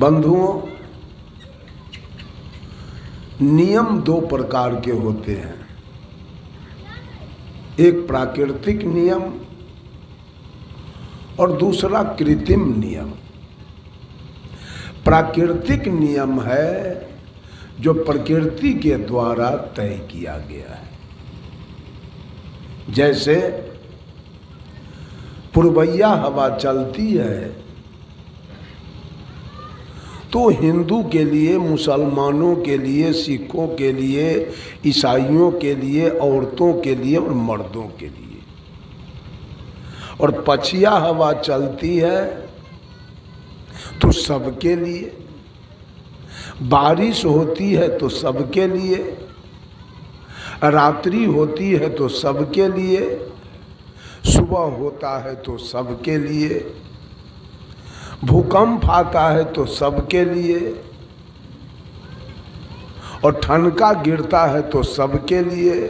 बंधुओं, नियम दो प्रकार के होते हैं, एक प्राकृतिक नियम और दूसरा कृत्रिम नियम। प्राकृतिक नियम है जो प्रकृति के द्वारा तय किया गया है, जैसे पुरबैया हवा चलती है तो हिंदू के लिए, मुसलमानों के लिए, सिखों के लिए, ईसाइयों के लिए, औरतों के लिए और मर्दों के लिए। और पछिया हवा चलती है तो सबके लिए। बारिश होती है तो सबके लिए, रात्रि होती है तो सबके लिए, सुबह होता है तो सबके लिए, भूकंप आता है तो सबके लिए, और ठनका गिरता है तो सबके लिए,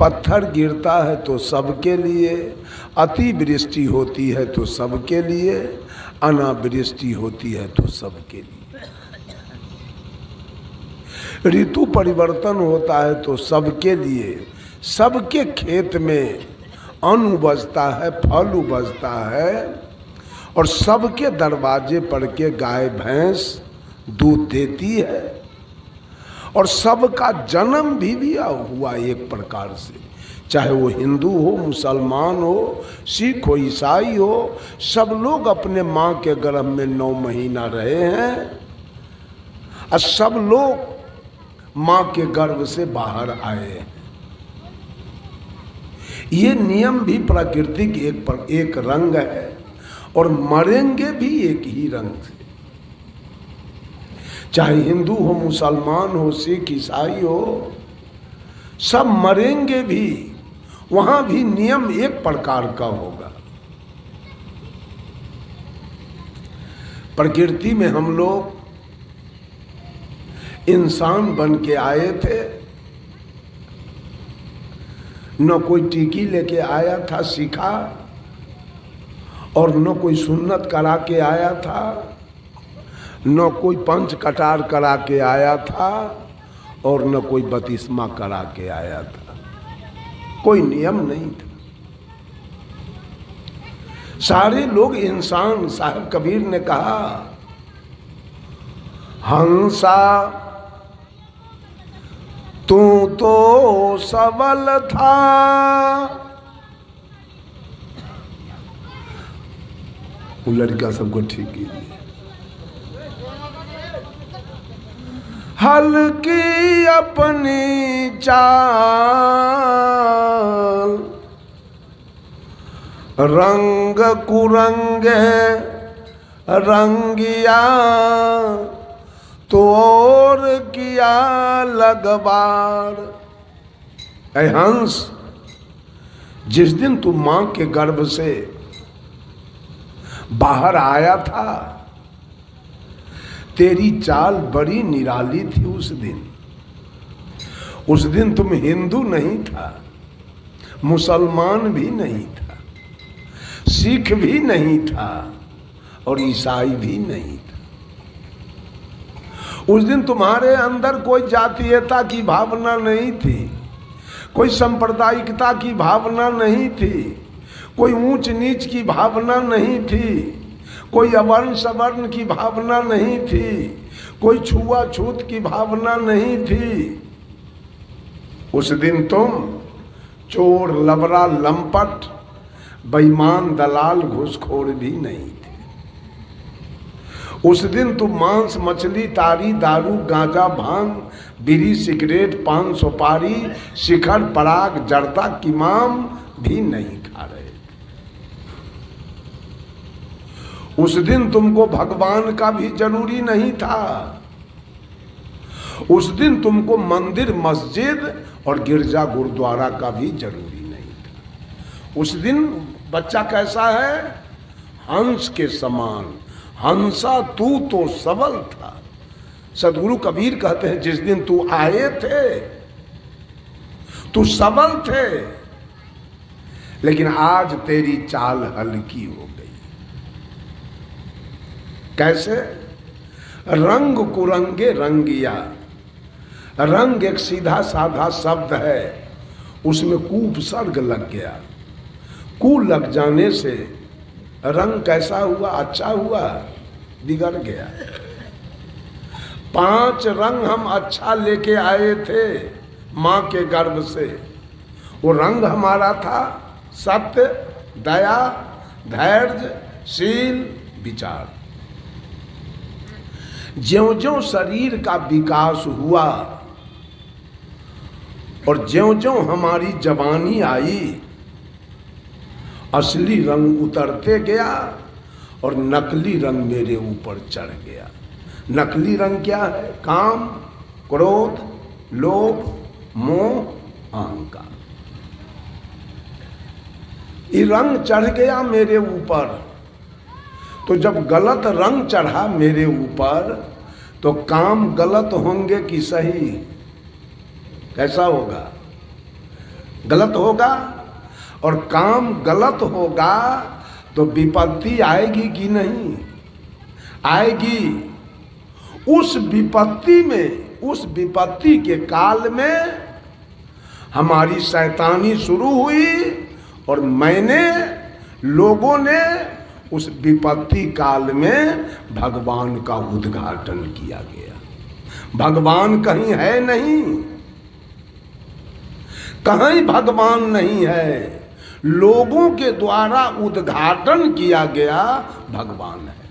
पत्थर गिरता है तो सबके लिए, अतिवृष्टि होती है तो सबके लिए, अनावृष्टि होती है तो सबके लिए, ऋतु परिवर्तन होता है तो सबके लिए। सबके खेत में अन्न उपजता है, फल उपजता है और सबके दरवाजे पर के गाय भैंस दूध देती है और सबका जन्म भी हुआ एक प्रकार से, चाहे वो हिंदू हो, मुसलमान हो, सिख हो, ईसाई हो, सब लोग अपने माँ के गर्भ में 9 महीना रहे हैं और सब लोग माँ के गर्भ से बाहर आए हैं। ये नियम भी प्राकृतिक एक रंग है और मरेंगे भी एक ही रंग से, चाहे हिंदू हो, मुसलमान हो, सिख, ईसाई हो, सब मरेंगे भी, वहाँ भी नियम एक प्रकार का होगा। प्रकृति में हम लोग इंसान बन के आए थे, न कोई टीकी लेके आया था सीखा और न कोई सुन्नत करा के आया था, न कोई पंच कटार करा के आया था और न कोई बतिस्मा करा के आया था, कोई नियम नहीं था। सारे लोग इंसान। साहब कबीर ने कहा, हंसा तू तो सबल था, वो लड़का सबको ठीक कीजिए। हल्की अपनी चाल रंग कुरंग रंगिया तोर किया लगबार। ऐ हंस, जिस दिन तू माँ के गर्भ से बाहर आया था तेरी चाल बड़ी निराली थी। उस दिन तुम हिंदू नहीं था, मुसलमान भी नहीं था, सिख भी नहीं था और ईसाई भी नहीं था। उस दिन तुम्हारे अंदर कोई जातीयता की भावना नहीं थी, कोई सांप्रदायिकता की भावना नहीं थी, कोई ऊंच नीच की भावना नहीं थी, कोई अवर्ण सवर्ण की भावना नहीं थी, कोई छुआछूत की भावना नहीं थी। उस दिन तुम चोर, लबरा, लंपट, बेईमान, दलाल, घुसखोर भी नहीं थे। उस दिन तुम मांस, मछली, तारी, दारू, गांजा, भांग, बीड़ी, सिगरेट, पान, सुपारी, शिखर, पराग, जर्दा, किमाम भी नहीं खा रहे। उस दिन तुमको भगवान का भी जरूरी नहीं था। उस दिन तुमको मंदिर, मस्जिद और गिरजा, गुरुद्वारा का भी जरूरी नहीं था। उस दिन बच्चा कैसा है? हंस के समान। हंसा तू तो सबल था। सद्गुरु कबीर कहते हैं, जिस दिन तू आए थे तू सबल थे, लेकिन आज तेरी चाल हल्की हो गई। कैसे? रंग कुरंगे रंगिया। रंग एक सीधा साधा शब्द है, उसमें कू उपसर्ग लग गया। कू लग जाने से रंग कैसा हुआ? अच्छा हुआ? बिगड़ गया। 5 रंग हम अच्छा लेके आए थे माँ के गर्भ से। वो रंग हमारा था सत्य, दया, धैर्य, शील, विचार। ज्यों ज्यों शरीर का विकास हुआ और ज्यों ज्यों हमारी जवानी आई, असली रंग उतरते गया और नकली रंग मेरे ऊपर चढ़ गया। नकली रंग क्या है? काम, क्रोध, लोभ, मोह, अहंकार। ये रंग चढ़ गया मेरे ऊपर। तो जब गलत रंग चढ़ा मेरे ऊपर तो काम गलत होंगे कि सही? कैसा होगा? गलत होगा। और काम गलत होगा तो विपत्ति आएगी कि नहीं आएगी? उस विपत्ति में, उस विपत्ति के काल में हमारी शैतानी शुरू हुई और मैंने, लोगों ने उस विपत्ति काल में भगवान का उद्घाटन किया गया। भगवान कहीं है नहीं, कहीं भगवान नहीं है, लोगों के द्वारा उद्घाटन किया गया भगवान है।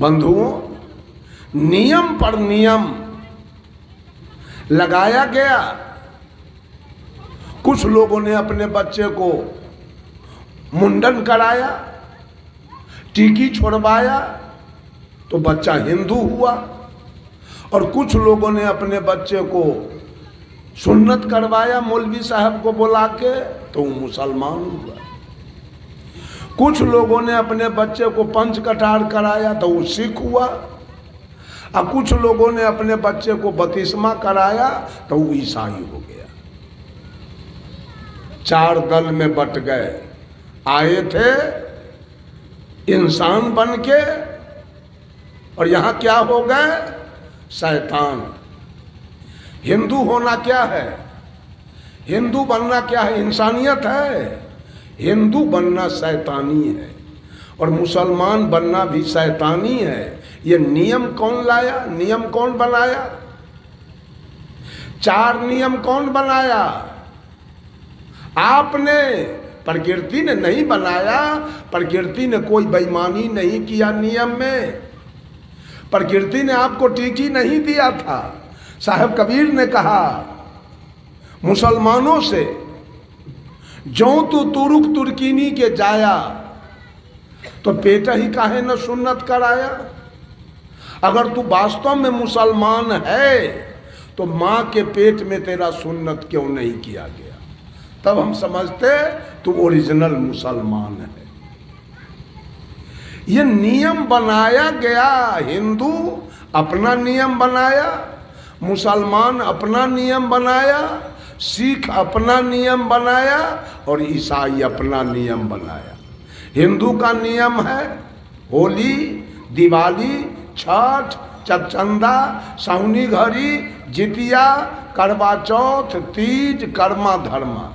बंधुओं, नियम पर नियम लगाया गया। कुछ लोगों ने अपने बच्चे को मुंडन कराया, टीकी छोड़वाया तो बच्चा हिंदू हुआ, और कुछ लोगों ने अपने बच्चे को सुन्नत करवाया, मौलवी साहब को बुला के, तो मुसलमान हुआ। कुछ लोगों ने अपने बच्चे को पंच कटार कराया तो वो सिख हुआ, और कुछ लोगों ने अपने बच्चे को बपतिस्मा कराया तो वो ईसाई हो गया। 4 दल में बट गए। आए थे इंसान बन के और यहाँ क्या हो गए? शैतान। हिंदू होना क्या है? हिंदू बनना क्या है? इंसानियत है। हिंदू बनना शैतानी है और मुसलमान बनना भी शैतानी है। ये नियम कौन लाया? नियम कौन बनाया? 4 नियम कौन बनाया? आपने। प्रकृति ने नहीं बनाया। प्रकृति ने कोई बेईमानी नहीं किया नियम में। प्रकृति ने आपको टीकी नहीं दिया था। साहब कबीर ने कहा मुसलमानों से, जो तू तुरुक तुर्कीनी के जाया तो पेट ही काहे न सुन्नत कराया। अगर तू वास्तव में मुसलमान है तो माँ के पेट में तेरा सुन्नत क्यों नहीं किया गया? तब हम समझते तू ओरिजिनल मुसलमान है। ये नियम बनाया गया। हिंदू अपना नियम बनाया, मुसलमान अपना नियम बनाया, सिख अपना नियम बनाया और ईसाई अपना नियम बनाया। हिंदू का नियम है होली, दिवाली, छठ, चंदा, सावनी घड़ी, जितिया, करवा चौथ, तीज, कर्मा धर्मा,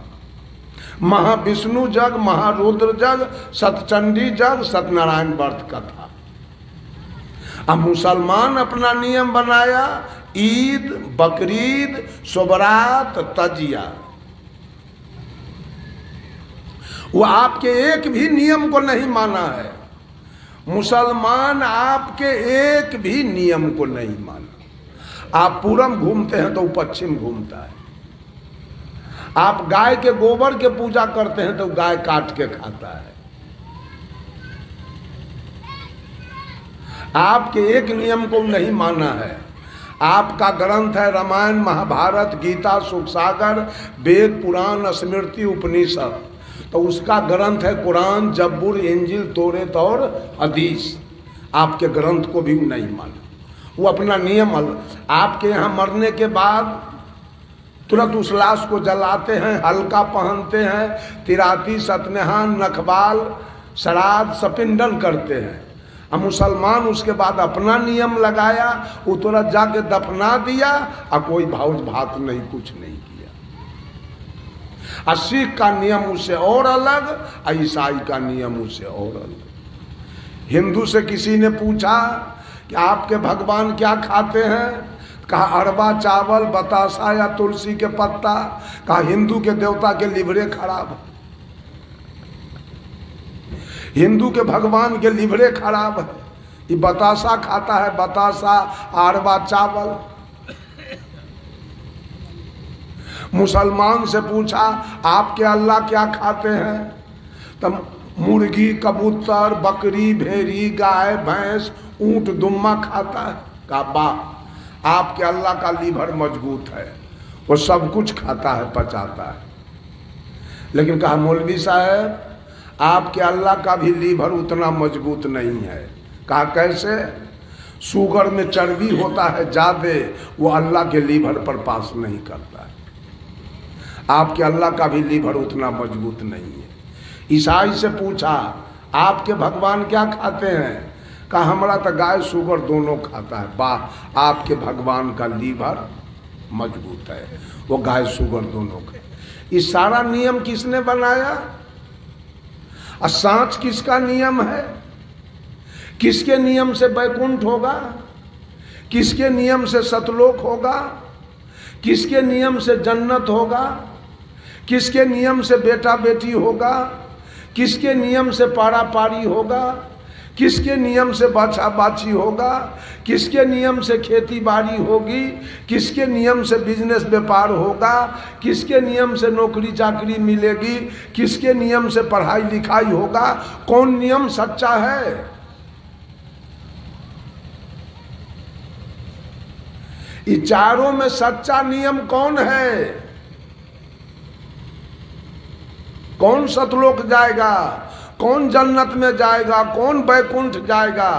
महाविष्णु जग, महारुद्र जग, सतचंडी जग, सत्यनारायण व्रत कथा। अब मुसलमान अपना नियम बनाया, ईद, बकरीद, सोबरात, तजिया। वो आपके एक भी नियम को नहीं माना है। मुसलमान आपके एक भी नियम को नहीं माना। आप पूरब घूमते हैं तो पश्चिम घूमता है। आप गाय के गोबर के पूजा करते हैं तो गाय काट के खाता है। आपके एक नियम को नहीं माना है। आपका ग्रंथ है रामायण, महाभारत, गीता, सुख सागर, वेद, पुराण, स्मृति, उपनिषद। तो उसका ग्रंथ है कुरान, जबूर, इंजिल, तौरात और हदीस। आपके ग्रंथ को भी नहीं माना। वो अपना नियम। आपके यहाँ मरने के बाद तुरंत उस लाश को जलाते हैं, हल्का पहनते हैं, तिराती, सतनेहान, नखबाल, शराब सपिंडन करते हैं। अब मुसलमान उसके बाद अपना नियम लगाया, वो तोरा जाके दफना दिया और कोई भाव भात नहीं, कुछ नहीं किया। सिख का नियम उससे और अलग, ईसाई का नियम उससे और अलग। हिंदू से किसी ने पूछा कि आपके भगवान क्या खाते हैं, कहा अरवा चावल, बतासा या तुलसी के पत्ता। कहा हिंदू के देवता के लिवरे खराब है, हिंदू के भगवान के लिवरे खराब है, ये बतासा खाता है, बतासा अरवा चावल। मुसलमान से पूछा आपके अल्लाह क्या खाते हैं, तब मुर्गी, कबूतर, बकरी, भेड़ी, गाय, भैंस, ऊंट, दुम्मा खाता है। कहा वाह, आपके अल्लाह का लीवर मजबूत है, वो सब कुछ खाता है, पचाता है। लेकिन कहा मौलवी साहब आपके अल्लाह का भी लीवर उतना मजबूत नहीं है। कहा कैसे, शुगर में चर्बी होता है ज़्यादा, वो अल्लाह के लीवर पर पास नहीं करता है। आपके अल्लाह का भी लीवर उतना मजबूत नहीं है। ईसाई से पूछा आपके भगवान क्या खाते हैं, कहा हमारा तो गाय शुगर दोनों खाता है। वाह, आपके भगवान का लीवर मजबूत है, वो गाय शुगर दोनों का। इस सारा नियम किसने बनाया, सांच किसका नियम है, किसके नियम से वैकुंठ होगा, किसके नियम से सतलोक होगा, किसके नियम से जन्नत होगा, किसके नियम से बेटा बेटी होगा, किसके नियम से पारा पारी होगा, किसके नियम से बाछा बाछी होगा, किसके नियम से खेती बाड़ी होगी, किसके नियम से बिजनेस व्यापार होगा, किसके नियम से नौकरी चाकरी मिलेगी, किसके नियम से पढ़ाई लिखाई होगा। कौन नियम सच्चा है, इन चारों में सच्चा नियम कौन है? कौन सतलोक जाएगा, कौन जन्नत में जाएगा, कौन बैकुंठ जाएगा,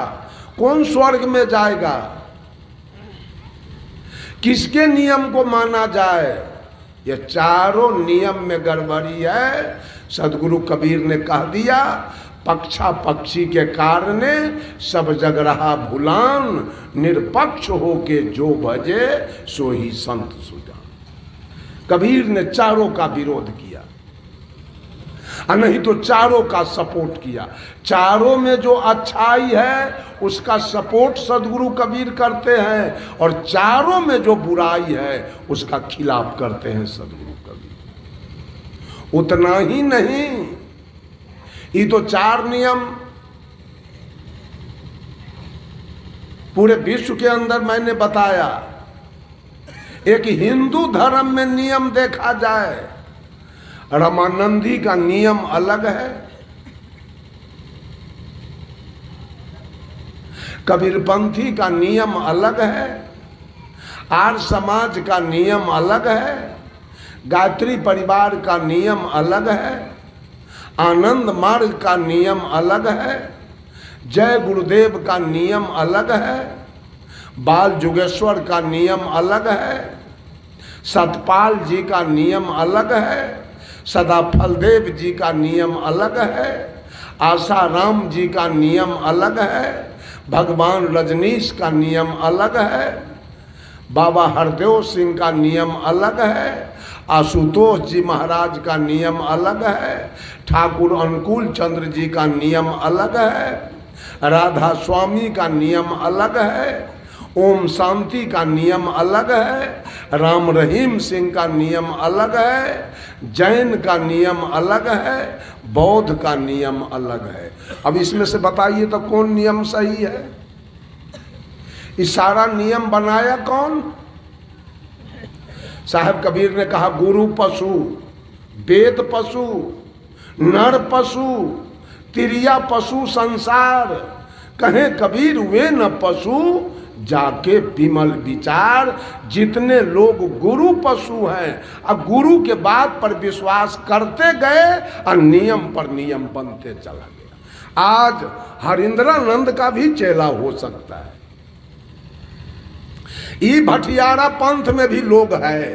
कौन स्वर्ग में जाएगा, किसके नियम को माना जाए? ये चारों नियम में गड़बड़ी है। सद्गुरु कबीर ने कह दिया पक्षा पक्षी के कारण सब जग रहा भुलान, निरपक्ष होके जो बजे सो ही संत सुजान। कबीर ने चारों का विरोध किया, नहीं तो चारों का सपोर्ट किया। चारों में जो अच्छाई है उसका सपोर्ट सद्गुरु कबीर करते हैं और चारों में जो बुराई है उसका खिलाफ करते हैं सद्गुरु कबीर। उतना ही नहीं, ये तो चार नियम पूरे विश्व के अंदर मैंने बताया। एक हिंदू धर्म में नियम देखा जाए, रामानंदी का नियम अलग है, कबीरपंथी का नियम अलग है, आर्य समाज का नियम अलग है, गायत्री परिवार का नियम अलग है, आनंद मार्ग का नियम अलग है, जय गुरुदेव का नियम अलग है, बाल जुगेश्वर का नियम अलग है, सतपाल जी का नियम अलग है, सदा फलदेव जी का नियम अलग है, आसाराम जी का नियम अलग है, भगवान रजनीश का नियम अलग है, बाबा हरदेव सिंह का नियम अलग है, आशुतोष जी महाराज का नियम अलग है, ठाकुर अनुकूल चंद्र जी का नियम अलग है, राधा स्वामी का नियम अलग है, ओम शांति का नियम अलग है, राम रहीम सिंह का नियम अलग है, जैन का नियम अलग है, बौद्ध का नियम अलग है। अब इसमें से बताइए तो कौन नियम सही है? इस सारा नियम बनाया कौन? साहब कबीर ने कहा गुरु पशु, वेद पशु, नर पशु, तिरिया पशु संसार, कहे कबीर वे न पशु जाके विमल विचार। जितने लोग गुरु पशु हैं अब गुरु के बात पर विश्वास करते गए और नियम पर नियम बनते चला गया। आज हरिंद्रानंद का भी चेला हो सकता है। ई भटियारा पंथ में भी लोग हैं,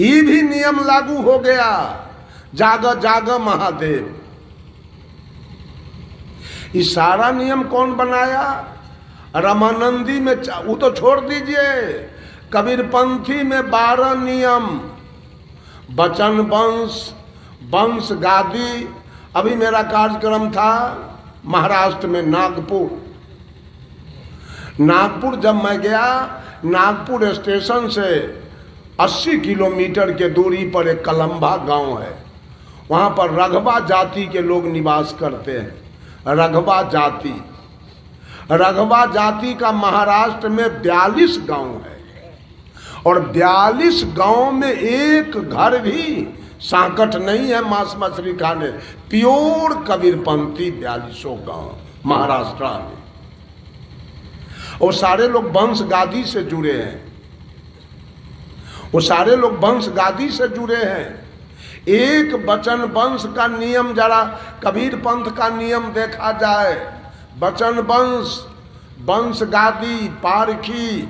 ई भी नियम लागू हो गया। जाग जाग महादेव। ये सारा नियम कौन बनाया? रामानंदी में वो तो छोड़ दीजिए, कबीरपंथी में 12 नियम, वचन वंश, वंश गादी। अभी मेरा कार्यक्रम था महाराष्ट्र में नागपुर। नागपुर जब मैं गया, नागपुर स्टेशन से 80 किलोमीटर के दूरी पर एक कलम्बा गांव है, वहाँ पर रघवा जाति के लोग निवास करते हैं। रघवा जाति, रघवा जाति का महाराष्ट्र में 42 गांव है और 42 गांव में एक घर भी सांकट नहीं है मांस मछली खाने। प्योर कबीरपंथी 42 गांव महाराष्ट्र में। और सारे लोग वंश गादी से जुड़े हैं, वो सारे लोग वंश गादी से जुड़े हैं। एक वचन वंश का नियम जरा कबीर पंथ का नियम देखा जाए, वचन वंश, वंश गादी, पारखी,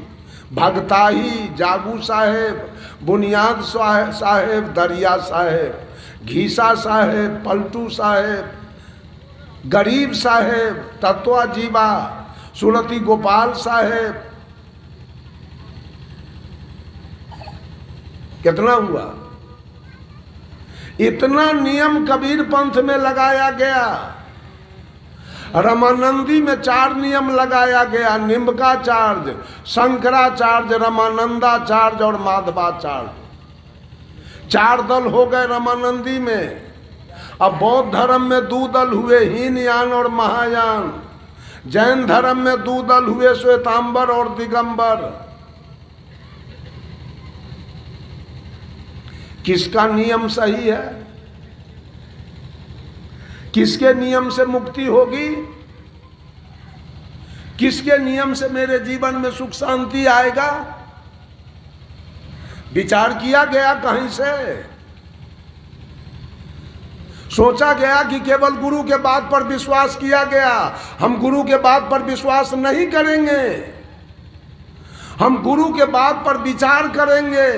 भगताही, जागू साहेब, बुनियाद साहेब, दरिया साहेब, घीसा साहेब, पलटू साहेब, गरीब साहेब, तत्वा जीवा, सुरती गोपाल साहेब। कितना हुआ? इतना नियम कबीर पंथ में लगाया गया। रामानंदी में 4 नियम लगाया गया, निम्बकाचार्य, शंकराचार्य, रामानंदाचार्य और माधवाचार्य। 4 दल हो गए रामानंदी में। अब बौद्ध धर्म में 2 दल हुए, हीनयान और महायान। जैन धर्म में 2 दल हुए, श्वेतांबर और दिगंबर। किसका नियम सही है? किसके नियम से मुक्ति होगी? किसके नियम से मेरे जीवन में सुख शांति आएगा? विचार किया गया कहीं से? सोचा गया कि केवल गुरु के बात पर विश्वास किया गया? हम गुरु के बात पर विश्वास नहीं करेंगे, हम गुरु के बात पर विचार करेंगे।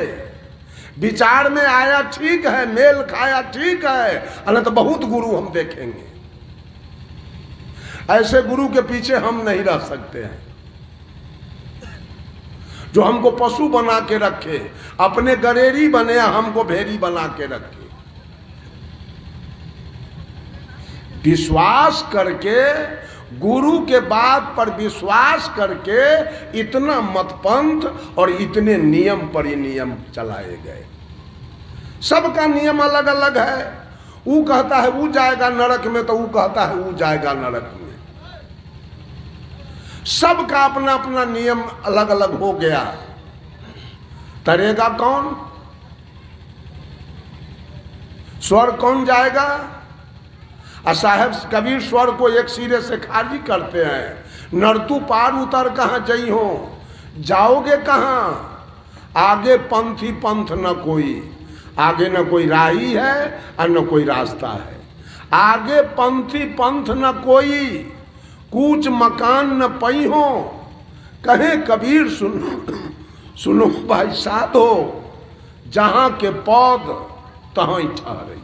विचार में आया ठीक है, मेल खाया ठीक है, अन्यथा तो बहुत गुरु हम देखेंगे। ऐसे गुरु के पीछे हम नहीं रह सकते हैं जो हमको पशु बना के रखे, अपने गरेरी बने, हमको भेड़ी बना के रखे। विश्वास करके, गुरु के बात पर विश्वास करके इतना मतपंथ और इतने नियम पर ये नियम चलाए गए। सबका नियम अलग अलग है। वो कहता है वो जाएगा नरक में, तो वो कहता है वो जाएगा नरक में। सबका अपना अपना नियम अलग अलग हो गया। तरेगा कौन? स्वर कौन जाएगा? साहेब कबीर स्वर को एक सिरे से खाली करते हैं। नर्तु पार उतर कहाँ जई हो, जाओगे कहाँ? आगे पंथी पंथ न कोई, आगे न कोई राही है और न कोई रास्ता है। आगे पंथी पंथ न कोई, कूच मकान न पई हो, कहे कबीर सुनो सुनो भाई साधो, जहाँ के पौध तहाँ ही ठहरे।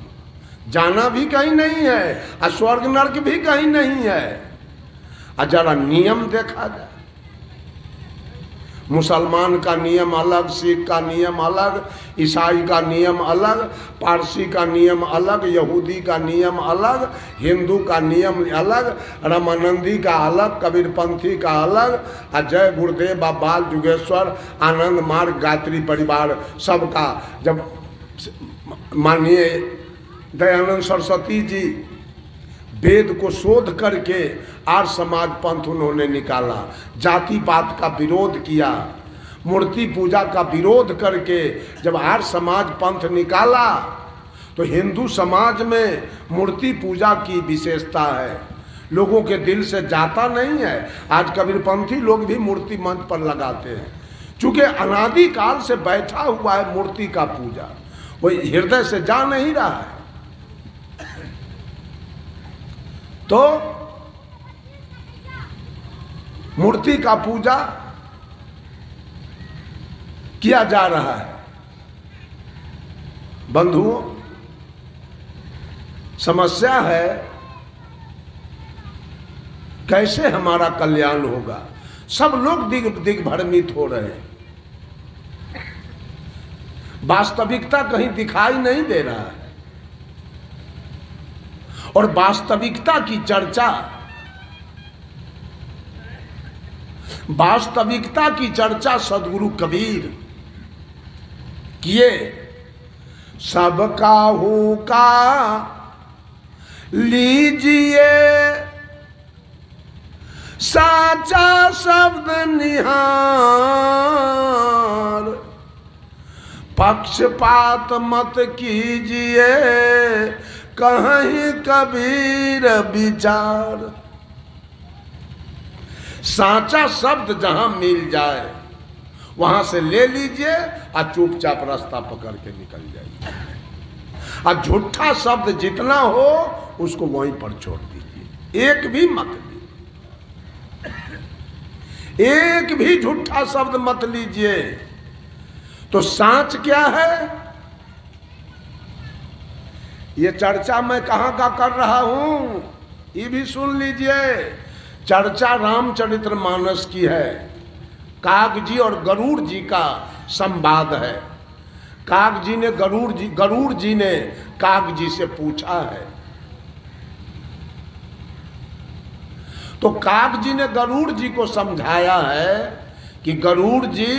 जाना भी कहीं नहीं है और स्वर्ग नर्क भी कहीं नहीं है। और जरा नियम देखा जाए, मुसलमान का नियम अलग, सिख का नियम अलग, ईसाई का नियम अलग, पारसी का नियम अलग, यहूदी का नियम अलग, हिंदू का नियम अलग, रामानंदी का अलग, कबीरपंथी का अलग, और जय गुरुदेव बाल जुगेश्वर आनंद मार्ग गात्री परिवार सबका। जब माननीय दयानंद सरस्वती जी वेद को शोध करके आर्य समाज पंथ उन्होंने निकाला, जाति पात का विरोध किया, मूर्ति पूजा का विरोध करके जब आर्य समाज पंथ निकाला तो हिंदू समाज में मूर्ति पूजा की विशेषता है, लोगों के दिल से जाता नहीं है। आज कबीरपंथी लोग भी मूर्ति मंच पर लगाते हैं, चूँकि अनादिकाल से बैठा हुआ है मूर्ति का पूजा, वो हृदय से जा नहीं रहा है। तो मूर्ति का पूजा किया जा रहा है। बंधुओं, समस्या है कैसे हमारा कल्याण होगा। सब लोग दिग्भ्रमित हो रहे हैं, वास्तविकता कहीं दिखाई नहीं दे रहा है और वास्तविकता की चर्चा, वास्तविकता की चर्चा सद्गुरु कबीर किए। सबका हुका लीजिए साचा शब्द निहार, पक्षपात मत कीजिए कहीं कबीर विचार। साचा शब्द जहां मिल जाए वहां से ले लीजिए और चुपचाप रास्ता पकड़ के निकल जाइए, और झूठा शब्द जितना हो उसको वहीं पर छोड़ दीजिए, एक भी मत लीजिए, एक भी झूठा शब्द मत लीजिए। तो सांच क्या है ये चर्चा मैं कहां का कर रहा हूं ये भी सुन लीजिए। चर्चा रामचरित्र मानस की है, काग जी और गरुड़ जी का संवाद है। काग जी ने गरुड़ जी ने काग जी से पूछा है, तो काग जी ने गरुड़ जी को समझाया है कि गरुड़ जी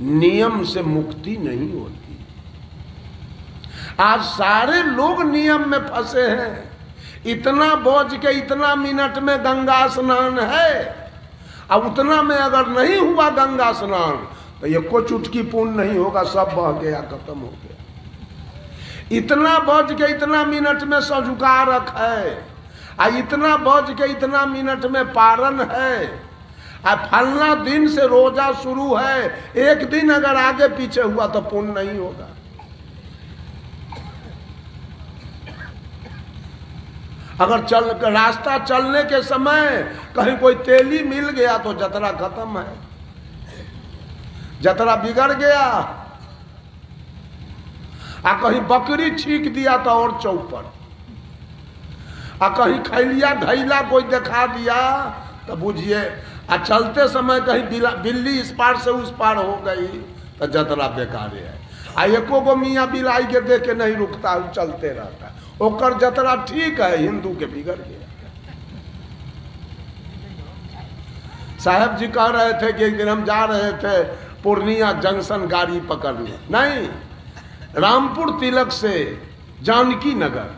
नियम से मुक्ति नहीं होती। आज सारे लोग नियम में फंसे हैं, इतना बोझ के इतना मिनट में गंगा स्नान है, अब उतना में अगर नहीं हुआ गंगा स्नान तो ये कोई चुटकी पूर्ण नहीं होगा, सब बह गया, खत्म हो गया। इतना बोझ के इतना मिनट में सजुका रख है, आ इतना बोझ के इतना मिनट में पारन है, फलना दिन से रोजा शुरू है, एक दिन अगर आगे पीछे हुआ तो पुण्य नहीं होगा। अगर रास्ता चलने के समय कहीं कोई तेली मिल गया तो जतरा खत्म है, जतरा बिगड़ गया। आ कहीं बकरी छींक दिया तो और चौपड़, आ कहीं खैलिया घैला कोई दिखा दिया तो बुझिए, आ चलते समय कहीं बिल्ली इस पार से उस पार हो गई तो जतरा बेकार है। आ एको गो मियाँ बिलाई के देख के नहीं रुकता, वो चलते रहता है, ओकर जतरा ठीक है, हिंदू के बिगड़ गया। साहब जी कह रहे थे कि एक दिन हम जा रहे थे पूर्णिया जंक्शन गाड़ी पकड़ने, नहीं रामपुर तिलक से जानकी नगर,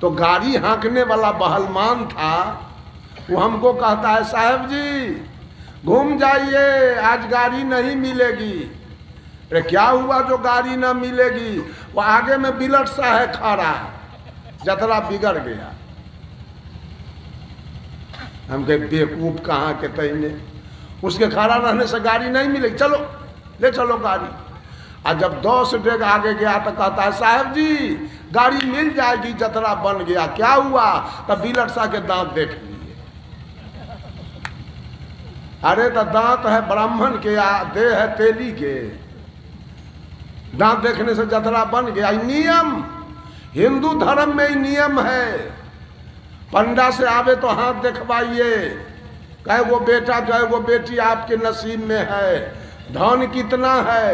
तो गाड़ी हाँकने वाला बहलमान था, वो हमको कहता है साहब जी घूम जाइए आज गाड़ी नहीं मिलेगी। अरे क्या हुआ जो गाड़ी ना मिलेगी? वो आगे में बिलट सा है खड़ा, जतरा बिगड़ गया। हम कहे बेवकूफ कहाँ के तईने, उसके खड़ा रहने से गाड़ी नहीं मिलेगी, चलो ले चलो गाड़ी। और जब 10 डेग आगे गया तो कहता है साहब जी गाड़ी मिल जाएगी, जतरा बन गया। क्या हुआ? तब बिलट सा के दाँत देख, अरे तो दांत है ब्राह्मण के, दे है तेली के, दांत देखने से जतरा बन गया। नियम हिंदू धर्म में ही नियम है, पंडा से आवे तो हाथ देखवाइए, कहे वो बेटा कहे वो बेटी आपके नसीब में है, धन कितना है।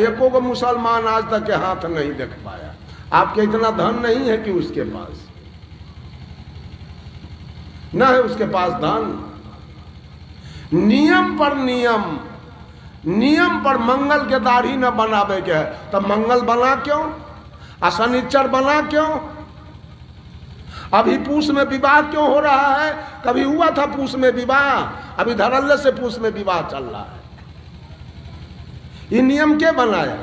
एको को मुसलमान आज तक के हाथ नहीं देख पाया, आपके इतना धन नहीं है कि उसके पास ना है, उसके पास धन। नियम पर नियम, नियम पर मंगल के दाढ़ी न बनावे के है तो मंगल बना क्यों, आ शनिचर बना क्यों? अभी पूस में विवाह क्यों हो रहा है? कभी हुआ था पूस में विवाह? अभी धड़ल्ले से पूस में विवाह चल रहा है। ये नियम क्या बनाया?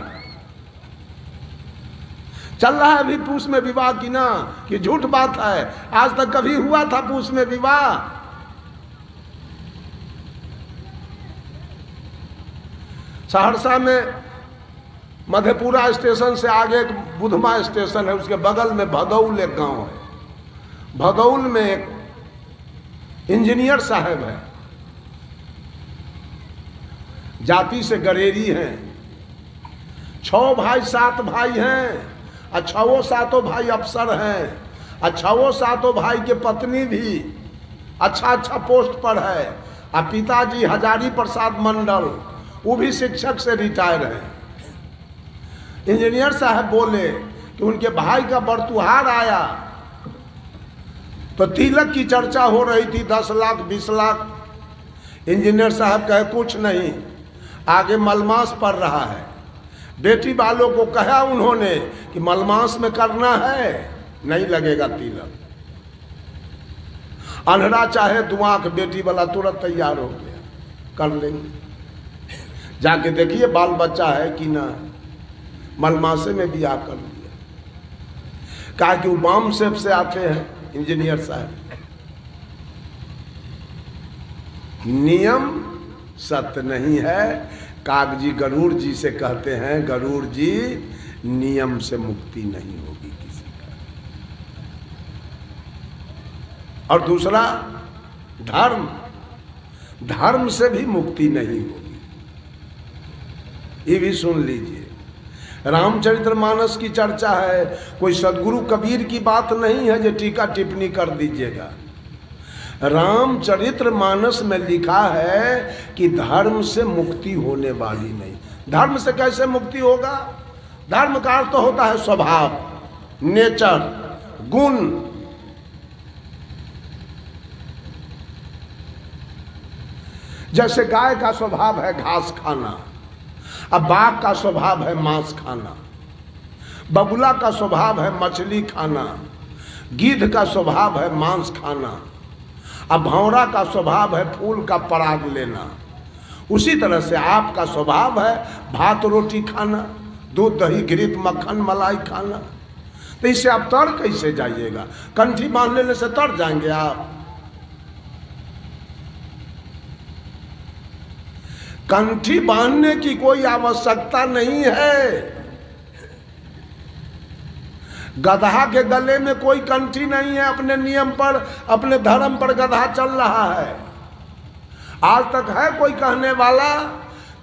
चल रहा है अभी पूस में विवाह की ना, कि झूठ बात है? आज तक कभी हुआ था पूस में विवाह? सहरसा में मधेपुरा स्टेशन से आगे एक बुधमा स्टेशन है, उसके बगल में भदौल एक गांव है, भदौल में एक इंजीनियर साहब है, जाति से गरेरी हैं, 6 भाई 7 भाई हैं, अच्छा वो सातों भाई अफसर हैं, अच्छा वो सातों भाई के पत्नी भी अच्छा अच्छा पोस्ट पर है, और पिताजी हजारी प्रसाद मंडल वो भी शिक्षक से रिटायर हैं। इंजीनियर साहब बोले कि उनके भाई का बरतुहार आया तो तिलक की चर्चा हो रही थी, 10 लाख 20 लाख। इंजीनियर साहब कहे कुछ नहीं, आगे मलमास पड़ रहा है। बेटी वालों को कहा उन्होंने कि मलमास में करना है, नहीं लगेगा तिलक, अनहरा चाहे दुआ के बेटी वाला तुरंत तैयार हो गया, कर लेंगे, जाके देखिए बाल बच्चा है कि ना। मलमासे में भी आ कर लिया, कहा कि वो बाम सेफ से आते हैं इंजीनियर साहब। नियम सत्य नहीं है, कागजी गरुड़ जी से कहते हैं, गरुड़ जी नियम से मुक्ति नहीं होगी किसी का। और दूसरा धर्म, धर्म से भी मुक्ति नहीं होगी, ये भी सुन लीजिए। रामचरित्र मानस की चर्चा है, कोई सद्गुरु कबीर की बात नहीं है जो टीका टिप्पणी कर दीजिएगा। रामचरित्र मानस में लिखा है कि धर्म से मुक्ति होने वाली नहीं। धर्म से कैसे मुक्ति होगा? धर्म का अर्थ तो होता है स्वभाव, नेचर, गुण। जैसे गाय का स्वभाव है घास खाना, अब बाघ का स्वभाव है मांस खाना, बगुला का स्वभाव है मछली खाना, गीध का स्वभाव है मांस खाना, अब भौरा का स्वभाव है फूल का पराग लेना। उसी तरह से आपका स्वभाव है भात रोटी खाना, दूध दही घृत मक्खन मलाई खाना। तो इससे आप तर कैसे जाइएगा? कंठी बांध लेने से तर जाएंगे आप? कंठी बांधने की कोई आवश्यकता नहीं है। गधा के गले में कोई कंठी नहीं है, अपने नियम पर अपने धर्म पर गधा चल रहा है। आज तक है कोई कहने वाला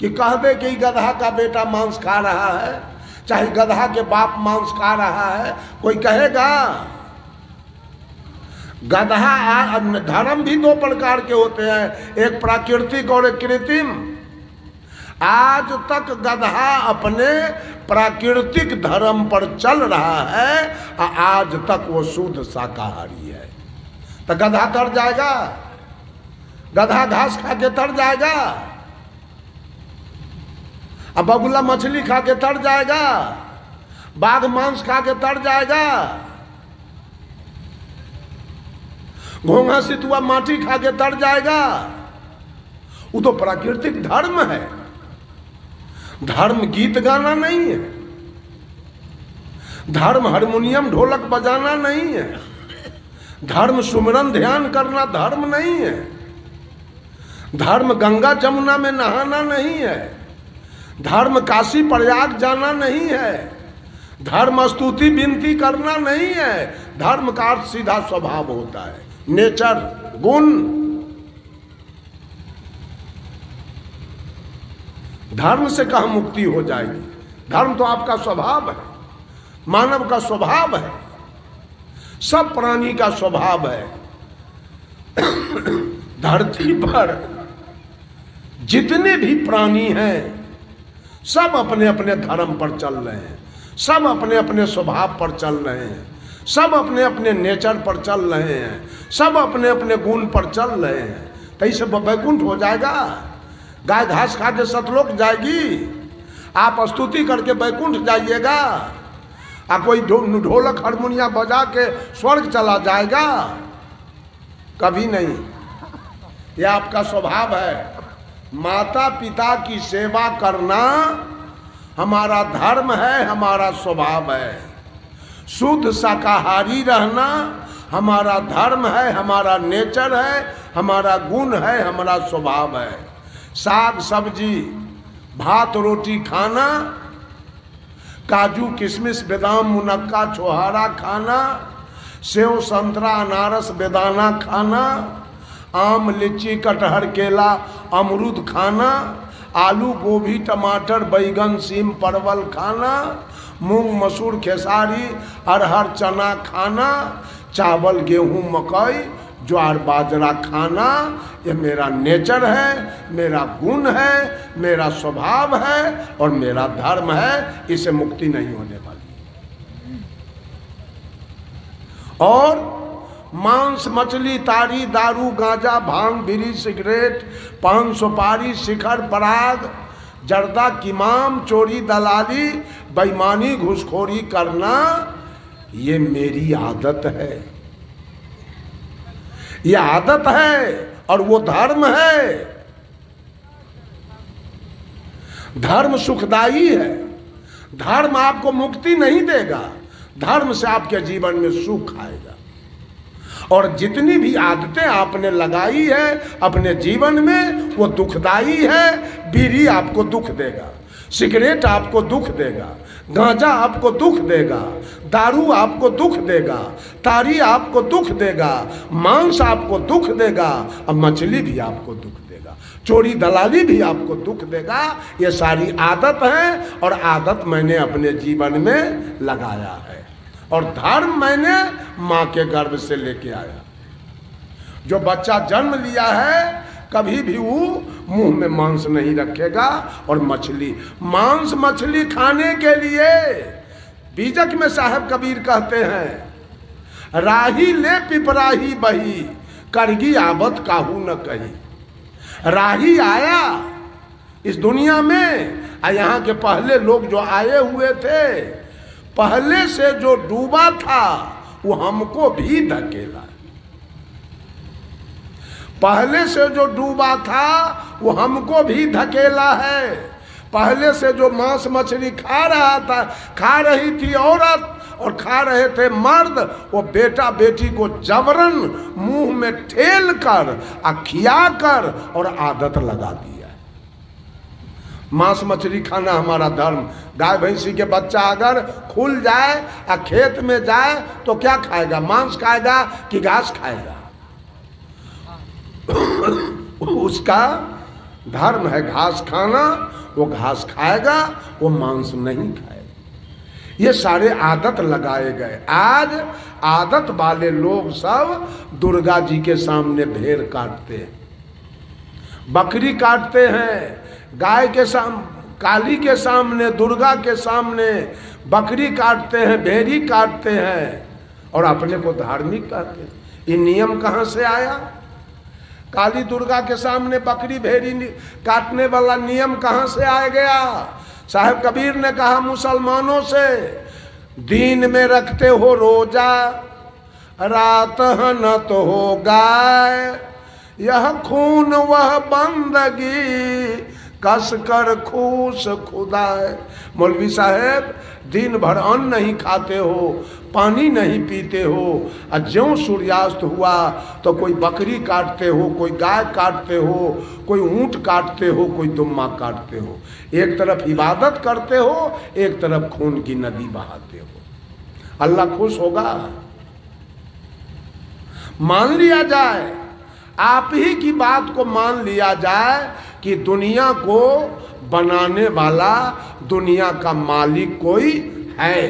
कि कह दे कि गधा का बेटा मांस खा रहा है, चाहे गधा के बाप मांस खा रहा है, कोई कहेगा? गधा। धर्म भी दो प्रकार के होते हैं, एक प्राकृतिक और एक कृत्रिम। आज तक गधा अपने प्राकृतिक धर्म पर चल रहा है, आज तक वो शुद्ध शाकाहारी है। तो गधा तर जाएगा? गधा घास खा के तर जाएगा? अब बगुला मछली खा के तर जाएगा? बाघ मांस खा के तर जाएगा? घोंघा सितुआ माटी खा के तर जाएगा? वो तो प्राकृतिक धर्म है। धर्म गीत गाना नहीं है, धर्म हारमोनियम ढोलक बजाना नहीं है, धर्म सुमरन ध्यान करना धर्म नहीं है, धर्म गंगा जमुना में नहाना नहीं है, धर्म काशी प्रयाग जाना नहीं है, धर्म स्तुति विनती करना नहीं है। धर्म का अर्थ सीधा स्वभाव होता है, नेचर, गुण। धर्म से कहाँ मुक्ति हो जाएगी? धर्म तो आपका स्वभाव है, मानव का स्वभाव है, सब प्राणी का स्वभाव है। धरती पर जितने भी प्राणी हैं सब अपने अपने धर्म पर चल रहे हैं, सब अपने अपने स्वभाव पर चल रहे हैं, सब अपने अपने नेचर पर चल रहे हैं, सब अपने अपने गुण पर चल रहे हैं। तो इससे वैकुंठ हो जाएगा? गाय घास खा के सतलोक जाएगी? आप स्तुति करके बैकुंठ जाइएगा? आप कोई ढोलक हारमोनिया बजा के स्वर्ग चला जाएगा? कभी नहीं। यह आपका स्वभाव है। माता पिता की सेवा करना हमारा धर्म है, हमारा स्वभाव है। शुद्ध शाकाहारी रहना हमारा धर्म है, हमारा नेचर है, हमारा गुण है, हमारा स्वभाव है। साग सब्जी भात रोटी खाना, काजू किशमिश बादाम मुनक्का छोहारा खाना, सेव संतरा अनारस बेदाना खाना, आम लीची कटहर केला अमरूद खाना, आलू गोभी टमाटर बैगन सीम परवल खाना, मूंग मसूर खेसारी अरहर चना खाना, चावल गेहूं मकई ज्वार बाजरा खाना, ये मेरा नेचर है, मेरा गुण है, मेरा स्वभाव है और मेरा धर्म है। इसे मुक्ति नहीं होने वाली। और मांस मछली तारी दारू गांजा भांग बीड़ी सिगरेट पान सुपारी शिखर पराग जर्दा किमाम चोरी दलाली बेईमानी घुसखोरी करना, ये मेरी आदत है, ये आदत है और वो धर्म है। धर्म सुखदाई है, धर्म आपको मुक्ति नहीं देगा, धर्म से आपके जीवन में सुख आएगा। और जितनी भी आदतें आपने लगाई है अपने जीवन में वो दुखदाई है। बीड़ी आपको दुख देगा, सिगरेट आपको दुख देगा, गांजा आपको दुख देगा, दारू आपको दुख देगा, तारी आपको दुख देगा, मांस आपको दुख देगा और मछली भी आपको दुख देगा, चोरी दलाली भी आपको दुख देगा। ये सारी आदत है और आदत मैंने अपने जीवन में लगाया है। और धर्म मैंने माँ के गर्भ से लेके आया। जो बच्चा जन्म लिया है कभी भी वो मुंह में मांस नहीं रखेगा और मछली, मांस मछली खाने के लिए बीजक में साहब कबीर कहते हैं, राही ले पिपराही बही करगी आबत काहू न कही। राही आया इस दुनिया में, यहाँ के पहले लोग जो आए हुए थे, पहले से जो डूबा था वो हमको भी धकेला। पहले से जो डूबा था वो हमको भी धकेला है। पहले से जो मांस मछली खा रही थी औरत और खा रहे थे मर्द, वो बेटा बेटी को जबरन मुंह में ठेल कर अखिया कर और आदत लगा दी। मांस मछली खाना हमारा धर्म। गाय भैंसी के बच्चा अगर खुल जाए या खेत में जाए तो क्या खाएगा, मांस खाएगा कि घास खाएगा? उसका धर्म है घास खाना, वो घास खाएगा, वो मांस नहीं खाएगा। ये सारे आदत लगाए गए। आज आदत वाले लोग सब दुर्गा जी के सामने भेड़ काटते हैं, बकरी काटते हैं, गाय के सामने, काली के सामने, दुर्गा के सामने बकरी काटते हैं, भेड़ी काटते हैं और अपने को धार्मिक कहते हैं। ये नियम कहाँ से आया? काली दुर्गा के सामने बकरी भेड़ी काटने वाला नियम कहाँ से आ गया? साहब कबीर ने कहा मुसलमानों से, दिन में रखते हो रोजा रात हनत हो गाय, यह खून वह बंदगी कस कर खूस खुदा है। मौलवी साहब दिन भर अन्न नहीं खाते हो, पानी नहीं पीते हो और ज्यों सूर्यास्त हुआ तो कोई बकरी काटते हो, कोई गाय काटते हो, कोई ऊँट काटते हो, कोई दुम्मा काटते हो। एक तरफ इबादत करते हो, एक तरफ खून की नदी बहाते हो। अल्लाह खुश होगा? मान लिया जाए, आप ही की बात को मान लिया जाए कि दुनिया को बनाने वाला, दुनिया का मालिक कोई है,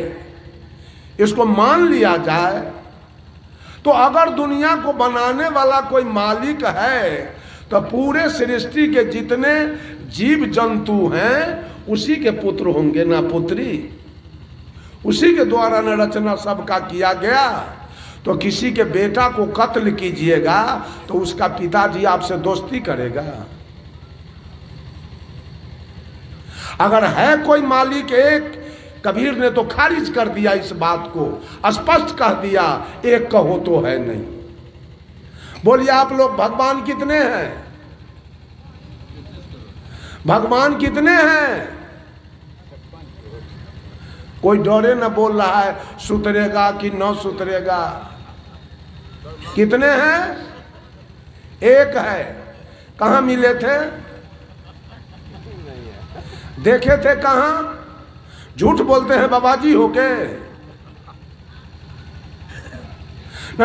इसको मान लिया जाए तो अगर दुनिया को बनाने वाला कोई मालिक है तो पूरे सृष्टि के जितने जीव जंतु हैं उसी के पुत्र होंगे ना पुत्री, उसी के द्वारा न रचना सबका किया गया। तो किसी के बेटा को कत्ल कीजिएगा तो उसका पिताजी आपसे दोस्ती करेगा? अगर है कोई मालिक एक, कबीर ने तो खारिज कर दिया इस बात को, स्पष्ट कह दिया एक कहो तो है नहीं। बोलिए आप लोग भगवान कितने हैं? भगवान कितने हैं? कोई डरे ना बोल रहा है सुतरेगा कि न सुतरेगा। कितने हैं? एक है। कहाँ मिले थे? देखे थे कहाँ? झूठ बोलते हैं बाबाजी होके?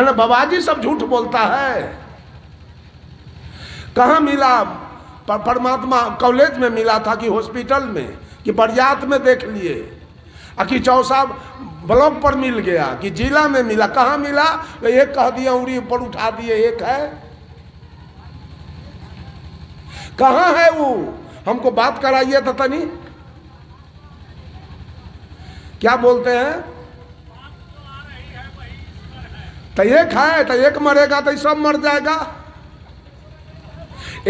ना बाबाजी सब झूठ बोलता है। कहाँ मिला? परमात्मा कॉलेज में मिला था कि हॉस्पिटल में कि बरियात में देख लिए? आखिर साहब ब्लॉक पर मिल गया कि जिला में मिला, कहाँ मिला? एक कह दिया उंगली ऊपर उठा दिए, एक है, कहाँ है वो? हमको बात कराइए था तनी, क्या बोलते हैं? तो एक है तो एक मरेगा तो सब मर जाएगा,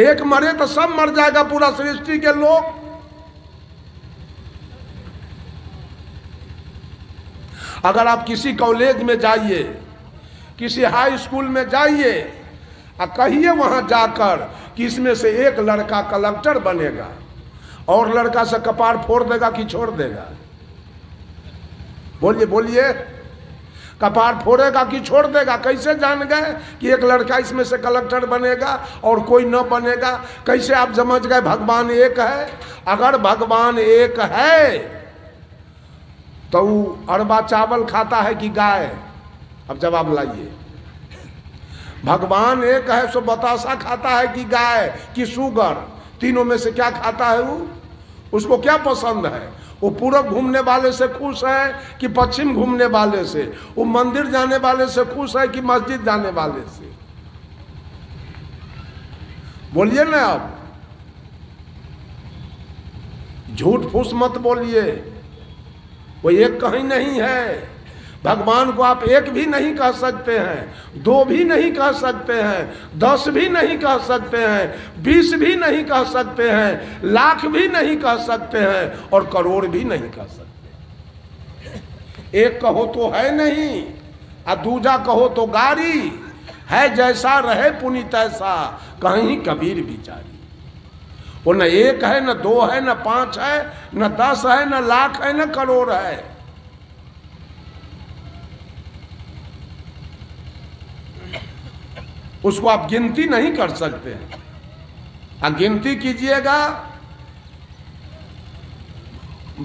एक मरे तो सब मर जाएगा, पूरा सृष्टि के लोग। अगर आप किसी कॉलेज में जाइए, किसी हाई स्कूल में जाइए और कहिए वहां जाकर कि इसमें से एक लड़का कलेक्टर बनेगा और लड़का से कपार फोड़ देगा कि छोड़ देगा? बोलिए बोलिए, कपार फोड़ेगा कि छोड़ देगा? कैसे जान गए कि एक लड़का इसमें से कलेक्टर बनेगा और कोई न बनेगा? कैसे आप समझ गए भगवान एक है? अगर भगवान एक है तो वो अरबा चावल खाता है कि गाय? अब जवाब लाइए। भगवान एक है सो बतासा खाता है कि गाय कि शुगर? तीनों में से क्या खाता है वो? उसको क्या पसंद है? वो पूरब घूमने वाले से खुश है कि पश्चिम घूमने वाले से? वो मंदिर जाने वाले से खुश है कि मस्जिद जाने वाले से? बोलिए ना, आप झूठ फूस मत बोलिए। वो एक कहीं नहीं है। भगवान को आप एक भी नहीं कह सकते हैं, दो भी नहीं कह सकते हैं, 10 भी नहीं कह सकते हैं, 20 भी नहीं कह सकते हैं, लाख भी नहीं कह सकते हैं और करोड़ भी नहीं कह सकते। एक कहो तो है नहीं और दूजा कहो तो गारी है। जैसा रहे पुनि तैसा, कहीं कबीर बिचारी। वो न एक है, न दो है, न 5 है, न 10 है, न लाख है, न करोड़ है। उसको आप गिनती नहीं कर सकते हैं। आप गिनती कीजिएगा,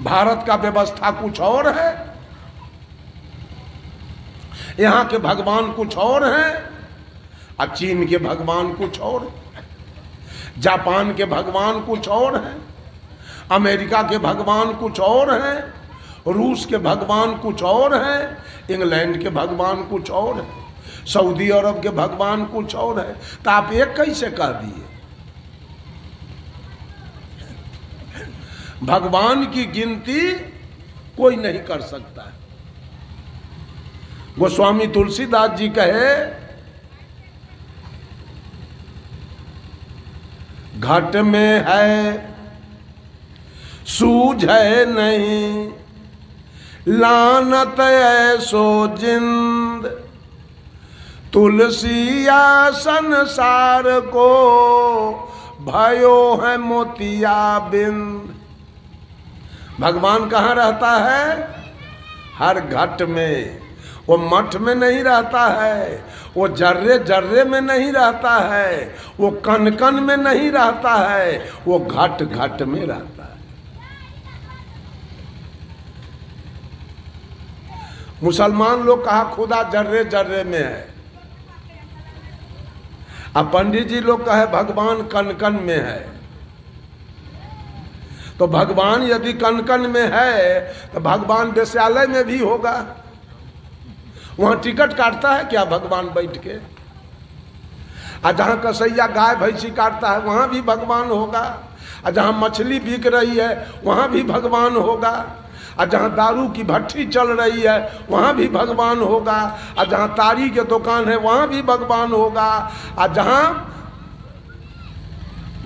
भारत का व्यवस्था कुछ और है, यहाँ के भगवान कुछ और हैं, अब चीन के भगवान कुछ और हैं, जापान के भगवान कुछ और हैं, अमेरिका के भगवान कुछ और हैं, रूस के भगवान कुछ और हैं, इंग्लैंड के भगवान कुछ और हैं, सऊदी अरब के भगवान कुछ और है। तो आप एक कैसे कह दिए? भगवान की गिनती कोई नहीं कर सकता है। गोस्वामी तुलसीदास जी कहे, घट में है सूझ है नहीं, लानत है सो जिंद तुलसी आसन सार को भयो है मोतिया बिंद। भगवान कहाँ रहता है? हर घट में। वो मठ में नहीं रहता है, वो जर्रे जर्रे में नहीं रहता है, वो कण कण में नहीं रहता है, वो घट घट में रहता है। मुसलमान लोग कहा खुदा जर्रे जर्रे में है, अब पंडित जी लोग कहे भगवान कण कण में है। तो भगवान यदि कण कण में है तो भगवान वेश्यालय में भी होगा? वहां टिकट काटता है क्या भगवान बैठ के? और जहां कसैया गाय भैंसी काटता है वहां भी भगवान होगा? और जहां मछली बिक रही है वहां भी भगवान होगा? और जहाँ दारू की भट्टी चल रही है वहाँ भी भगवान होगा? और जहाँ तारी के दुकान है वहाँ भी भगवान होगा? और जहाँ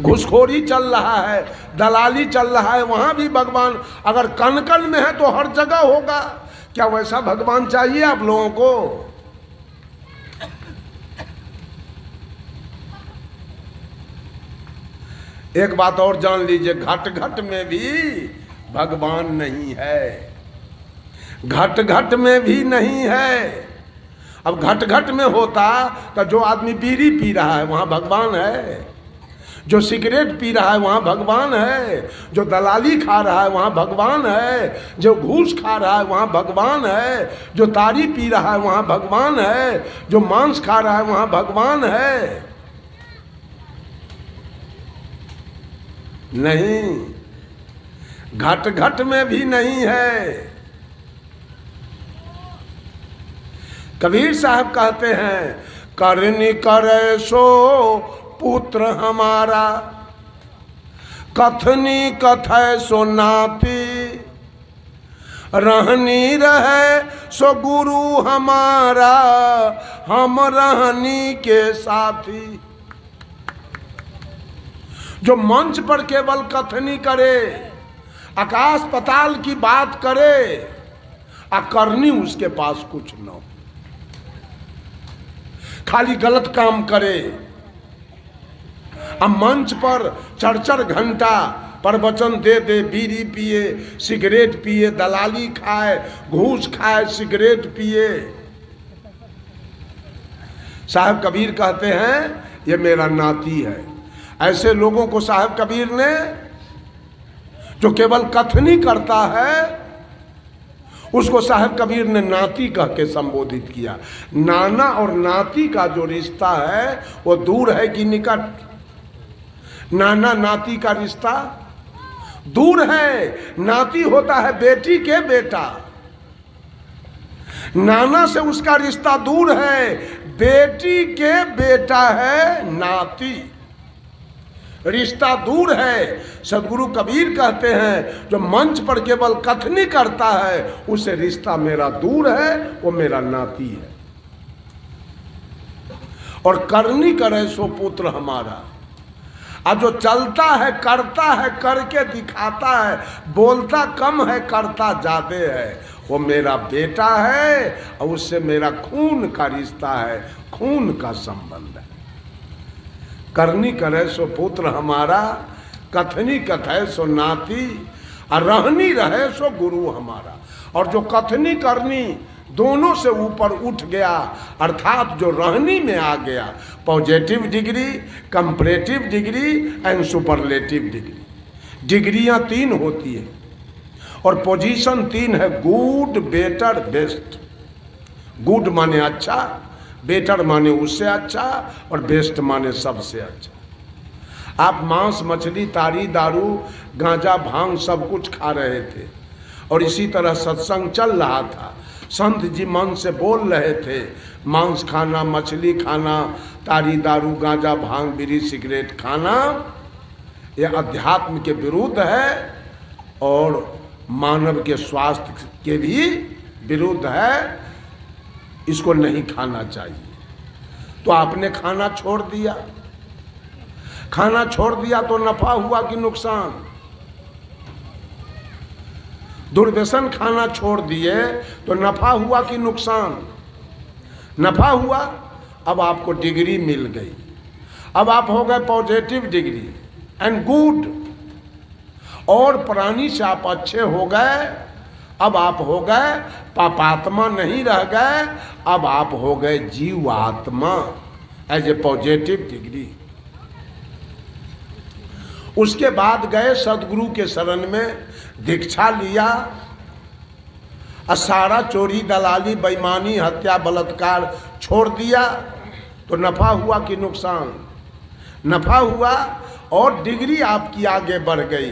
घुसखोरी चल रहा है, दलाली चल रहा है वहाँ भी भगवान? अगर कण कण में है तो हर जगह होगा। क्या वैसा भगवान चाहिए आप लोगों को? एक बात और जान लीजिए, घट घट में भी भगवान नहीं है, घट घट में भी नहीं है। अब घट घट में होता तो जो आदमी बीड़ी पी रहा है वहाँ भगवान है, जो सिगरेट पी रहा है वहाँ भगवान है, जो दलाली खा रहा है वहाँ भगवान है, जो घूस खा रहा है वहाँ भगवान है, जो तारी पी रहा है वहाँ भगवान है, जो मांस खा रहा है वहाँ भगवान है। नहीं, घट घट में भी नहीं है। कबीर साहब कहते हैं करनी करे सो पुत्र हमारा, कथनी कथै सो नाती, रहनी रहे सो गुरु हमारा, हम रहनी के साथी। जो मंच पर केवल कथनी करे, आकाश पताल की बात करे, आ करनी उसके पास कुछ न हो, खाली गलत काम करे, आ मंच पर चढ़ घंटा प्रवचन दे दे, बीड़ी पिए, सिगरेट पिए, दलाली खाए, घूस खाए, सिगरेट पिए। साहब कबीर कहते हैं ये मेरा नाती है। ऐसे लोगों को साहब कबीर ने, जो केवल कथनी करता है, उसको साहब कबीर ने नाती कह के संबोधित किया। नाना और नाती का जो रिश्ता है वो दूर है कि निकट? नाना नाती का रिश्ता दूर है। नाती होता है बेटी के बेटा, नाना से उसका रिश्ता दूर है, बेटी के बेटा है नाती, रिश्ता दूर है। सद्गुरु कबीर कहते हैं जो मंच पर केवल कथनी करता है उससे रिश्ता मेरा दूर है, वो मेरा नाती है। और करनी करे सो पुत्र हमारा, अब जो चलता है, करता है, करके दिखाता है, बोलता कम है करता ज़्यादा है, वो मेरा बेटा है और उससे मेरा खून का रिश्ता है, खून का संबंध है। करनी करे सो पुत्र हमारा, कथनी कथै सो नाती, और रहनी रहे सो गुरु हमारा। और जो कथनी करनी दोनों से ऊपर उठ गया, अर्थात जो रहनी में आ गया, positive degree, comparative degree and superlative degree, डिग्रियाँ 3 होती है और पोजीशन 3 है, गुड बेटर बेस्ट। गुड माने अच्छा, बेटर माने उससे अच्छा, और बेस्ट माने सबसे अच्छा। आप मांस मछली तारी दारू गांजा भांग सब कुछ खा रहे थे और इसी तरह सत्संग चल रहा था, संत जी मन से बोल रहे थे, मांस खाना, मछली खाना, तारी दारू, गांजा भांग, बीड़ी सिगरेट खाना, यह अध्यात्म के विरुद्ध है और मानव के स्वास्थ्य के भी विरुद्ध है, इसको नहीं खाना चाहिए। तो आपने खाना छोड़ दिया, खाना छोड़ दिया तो नफा हुआ कि नुकसान? दुर्व्यसन खाना छोड़ दिए तो नफा हुआ कि नुकसान? नफा हुआ। अब आपको डिग्री मिल गई, अब आप हो गए पॉजिटिव डिग्री एंड गुड, और प्राणी से आप अच्छे हो गए, अब आप हो गए पापात्मा नहीं रह गए, अब आप हो गए जीवात्मा एज ए पॉजिटिव डिग्री। उसके बाद गए सद्गुरु के शरण में, दीक्षा लिया, और सारा चोरी दलाली बेईमानी हत्या बलात्कार छोड़ दिया तो नफा हुआ कि नुकसान? नफा हुआ। और डिग्री आपकी आगे बढ़ गई,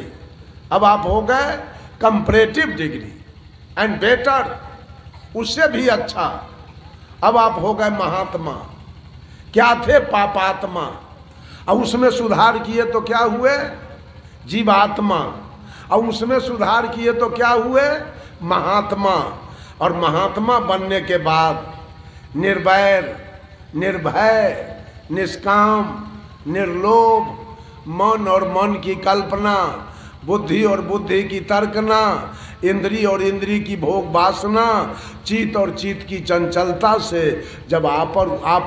अब आप हो गए कंपैरेटिव डिग्री एंड बेटर, उससे भी अच्छा, अब आप हो गए महात्मा। क्या थे? पापात्मा। अब उसमें सुधार किए तो क्या हुए? जीवात्मा। और उसमें सुधार किए तो क्या हुए? महात्मा। और महात्मा बनने के बाद निर्वैर, निर्भय, निष्काम, निर्लोभ, मन और मन की कल्पना, बुद्धि और बुद्धि की तर्कना, इंद्री और इंद्री की भोग वासना, चित्त और चित्त की चंचलता से जब आप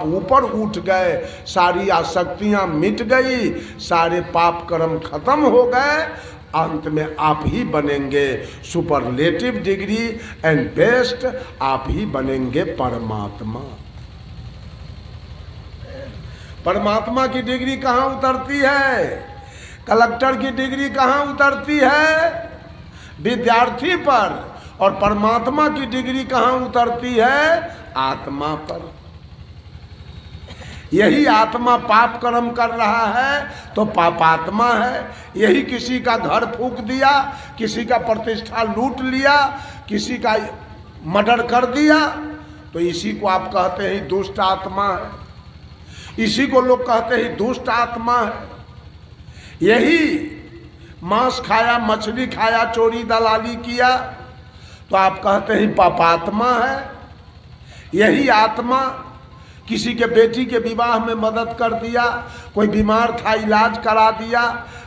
ऊपर उठ गए, सारी आसक्तियाँ मिट गई, सारे पाप कर्म खत्म हो गए, अंत में आप ही बनेंगे सुपरलेटिव डिग्री एंड बेस्ट, आप ही बनेंगे परमात्मा। परमात्मा की डिग्री कहाँ उतरती है? कलेक्टर की डिग्री कहाँ उतरती है? विद्यार्थी पर। और परमात्मा की डिग्री कहाँ उतरती है? आत्मा पर। यही आत्मा पाप कर्म कर रहा है तो पापात्मा है, यही किसी का घर फूंक दिया, किसी का प्रतिष्ठा लूट लिया, किसी का मर्डर कर दिया तो इसी को आप कहते हैं दुष्ट आत्मा है, इसी को लोग कहते हैं दुष्ट आत्मा है। यही मांस खाया, मछली खाया, चोरी दलाली किया तो आप कहते हैं पापात्मा है। यही आत्मा किसी के बेटी के विवाह में मदद कर दिया, कोई बीमार था इलाज करा दिया,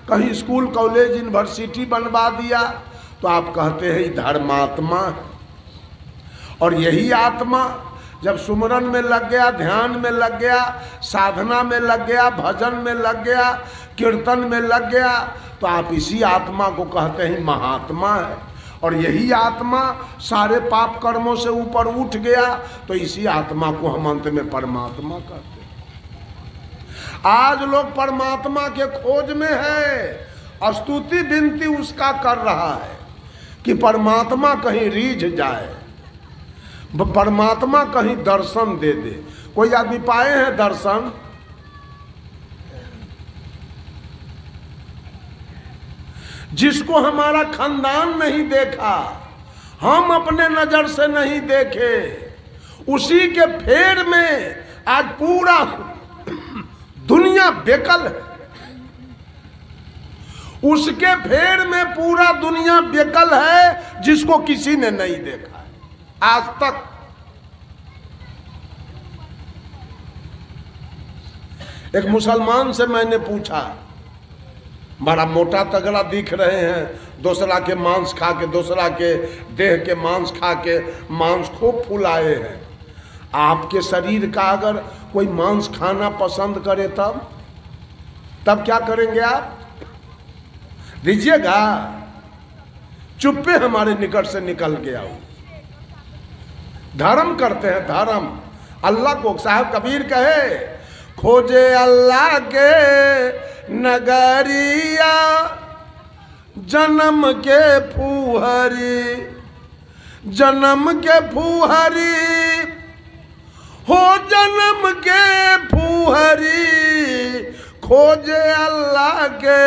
कहीं स्कूल कॉलेज यूनिवर्सिटी बनवा दिया तो आप कहते हैं धर्मात्मा। और यही आत्मा जब सुमरन में लग गया, ध्यान में लग गया, साधना में लग गया, भजन में लग गया, कीर्तन में लग गया तो आप इसी आत्मा को कहते हैं महात्मा है। और यही आत्मा सारे पाप कर्मों से ऊपर उठ गया तो इसी आत्मा को हम अंत में परमात्मा कहते हैं। आज लोग परमात्मा के खोज में है और स्तुति विनती उसका कर रहा है कि परमात्मा कहीं रीझ जाए, परमात्मा कहीं दर्शन दे दे। कोई आदमी पाए हैं दर्शन? जिसको हमारा खानदान नहीं देखा, हम अपने नजर से नहीं देखे, उसी के फेर में आज पूरा दुनिया बेकल है। उसके फेर में पूरा दुनिया बेकल है जिसको किसी ने नहीं देखा आज तक। एक मुसलमान से मैंने पूछा, बड़ा मोटा तगड़ा दिख रहे हैं, दूसरा के मांस खा के, दूसरा के देह के मांस खा के मांस खूब फुलाए हैं, आपके शरीर का अगर कोई मांस खाना पसंद करे तब क्या करेंगे आप? दीजिएगा? चुप्पे हमारे निकट से निकल गया हो। धर्म करते हैं धर्म। अल्लाह को साहब कबीर कहे, खोजे अल्लाह के नगरिया जन्म के फूहरी, जन्म के फूहरी हो, जन्म के फूहरी, खोजे अल्लाह के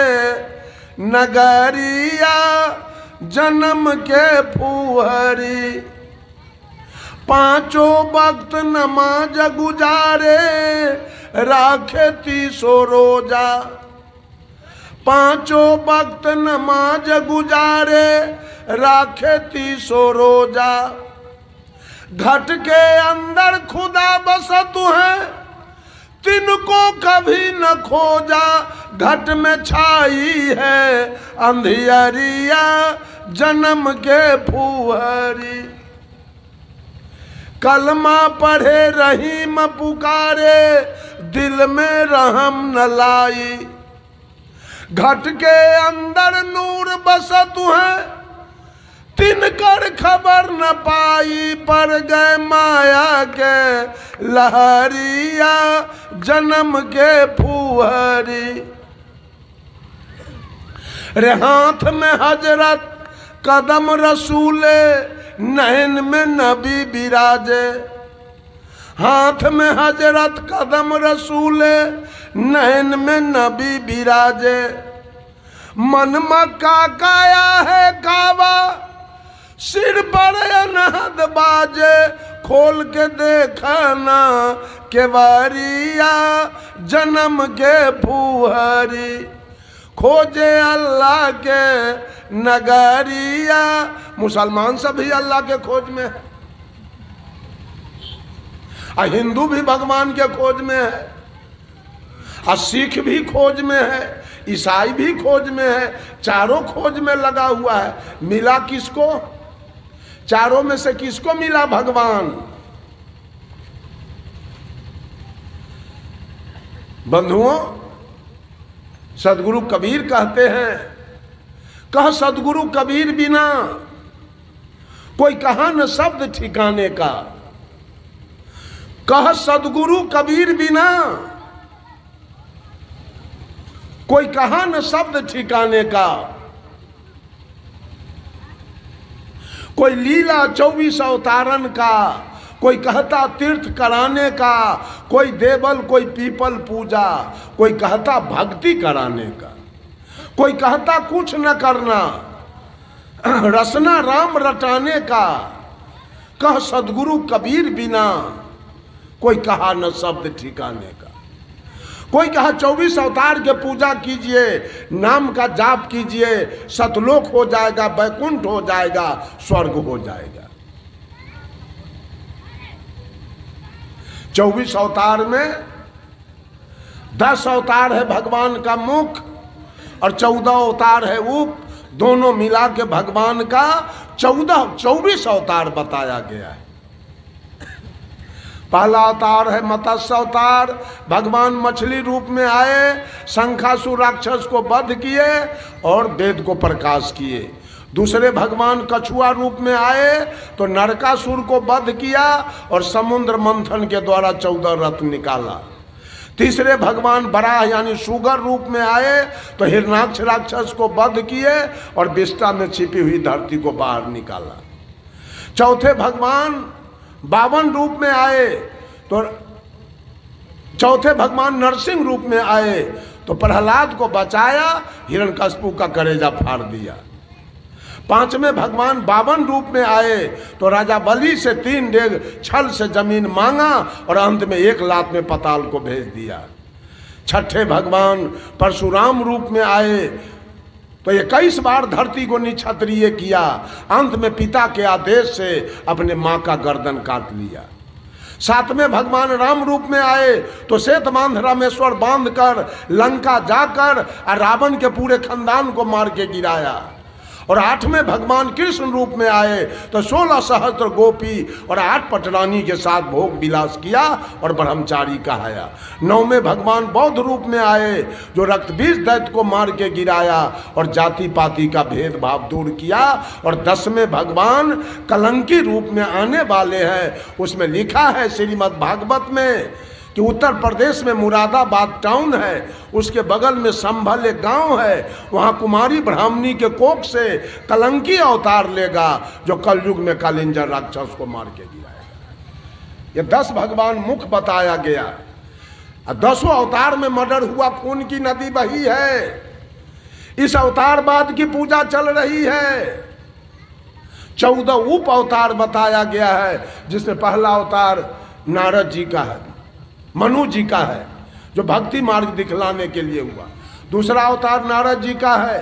नगरिया जन्म के फूहरी। पांचों वक्त नमाज गुजारे राखे तीसो रोजा, पांचों वक्त नमाज गुजारे राखे तीसो रोजा। घट के अंदर खुदा बसतु है तिनको कभी न खोजा, घट में छाई है अंधियारिया जन्म के फुहरी। कलमा पढ़े रहीम पुकारे दिल में रहम न लाई, घट के अंदर नूर बसतु है तिनकर खबर न पाई, पर गए माया के लहरिया जन्म के फुहरी। रे हाथ में हजरत, कदम रसूले, नैन में नबी बिराजे, हाथ में हजरत, कदम रसूले, नैन में नबी बिराजे। मन में काकाया है काबा, सिर पर अनहद बाजे, खोल के देखना केवारिया जन्म के फुहरी। खोजे अल्लाह के नगरिया, मुसलमान सभी अल्लाह के खोज में है और हिंदू भी भगवान के खोज में है और सिख भी खोज में है, ईसाई भी खोज में है, चारों खोज में लगा हुआ है। मिला किसको? चारों में से किसको मिला? भगवान। बंधुओं, सद्गुरु कबीर कहते हैं, कह सद्गुरु कबीर बिना कोई कहा न शब्द ठिकाने का, कह सद्गुरु कबीर बिना कोई कहा न शब्द ठिकाने का। कोई लीला 24 अवतारण का, कोई कहता तीर्थ कराने का, कोई देवल कोई पीपल पूजा, कोई कहता भक्ति कराने का, कोई कहता कुछ न करना, रसना राम रटाने का, कह सद्गुरु कबीर बिना, कोई कहा न शब्द ठिकाने का। कोई कहा 24 अवतार के पूजा कीजिए, नाम का जाप कीजिए, सतलोक हो जाएगा, वैकुंठ हो जाएगा, स्वर्ग हो जाएगा। 24 अवतार में 10 अवतार है भगवान का मुख और 14 अवतार है ऊप, दोनों मिला के भगवान का 24 अवतार बताया गया है। पहला अवतार है मत्स्य अवतार, भगवान मछली रूप में आए, शंखासुर राक्षस को वध किए और वेद को प्रकाश किए। दूसरे भगवान कछुआ रूप में आए तो नरकासुर को वध किया और समुद्र मंथन के द्वारा 14 रथ निकाला। तीसरे भगवान बराह यानी सुगर रूप में आए तो हिरणाक्ष राक्षस को वध किए और विष्टा में छिपी हुई धरती को बाहर निकाला। चौथे भगवान बावन रूप में आए तो नरसिंह रूप में आए तो प्रहलाद को बचाया, हिरण्यकश्यप का कलेजा फाड़ दिया। पांचवें भगवान 52 रूप में आए तो राजा बलि से 3 डेग छल से जमीन मांगा और अंत में एक लात में पाताल को भेज दिया। छठे भगवान परशुराम रूप में आए तो 21 बार धरती को निछत्रिय किया, अंत में पिता के आदेश से अपने माँ का गर्दन काट लिया। सातवें भगवान राम रूप में आए तो श्वेत बांध रामेश्वर बांध कर लंका जाकर रावण के पूरे खानदान को मार के गिराया। और 8वें भगवान कृष्ण रूप में आए तो 16 सहस्त्र गोपी और 8 पटरानी के साथ भोग विलास किया और ब्रह्मचारी कहाया। 9वें भगवान बौद्ध रूप में आए जो रक्तबीज दैत्य को मार के गिराया और जाति पाति का भेदभाव दूर किया। और 10वें भगवान कलंकी रूप में आने वाले हैं, उसमें लिखा है श्रीमद् भागवत में कि उत्तर प्रदेश में मुरादाबाद टाउन है, उसके बगल में संभल एक गाँव है, वहाँ कुमारी ब्राह्मणी के कोख से कलंकी अवतार लेगा जो कलयुग में कालिंजर राक्षस को मार के गिराएगा। ये 10 भगवान मुख बताया गया। 10वां अवतार में मर्डर हुआ, खून की नदी बही है, इस अवतारवाद की पूजा चल रही है। 14 उप अवतार बताया गया है, जिसमें पहला अवतार नारद जी का है, मनु जी का है जो भक्ति मार्ग दिखलाने के लिए हुआ। दूसरा अवतार नारद जी का है,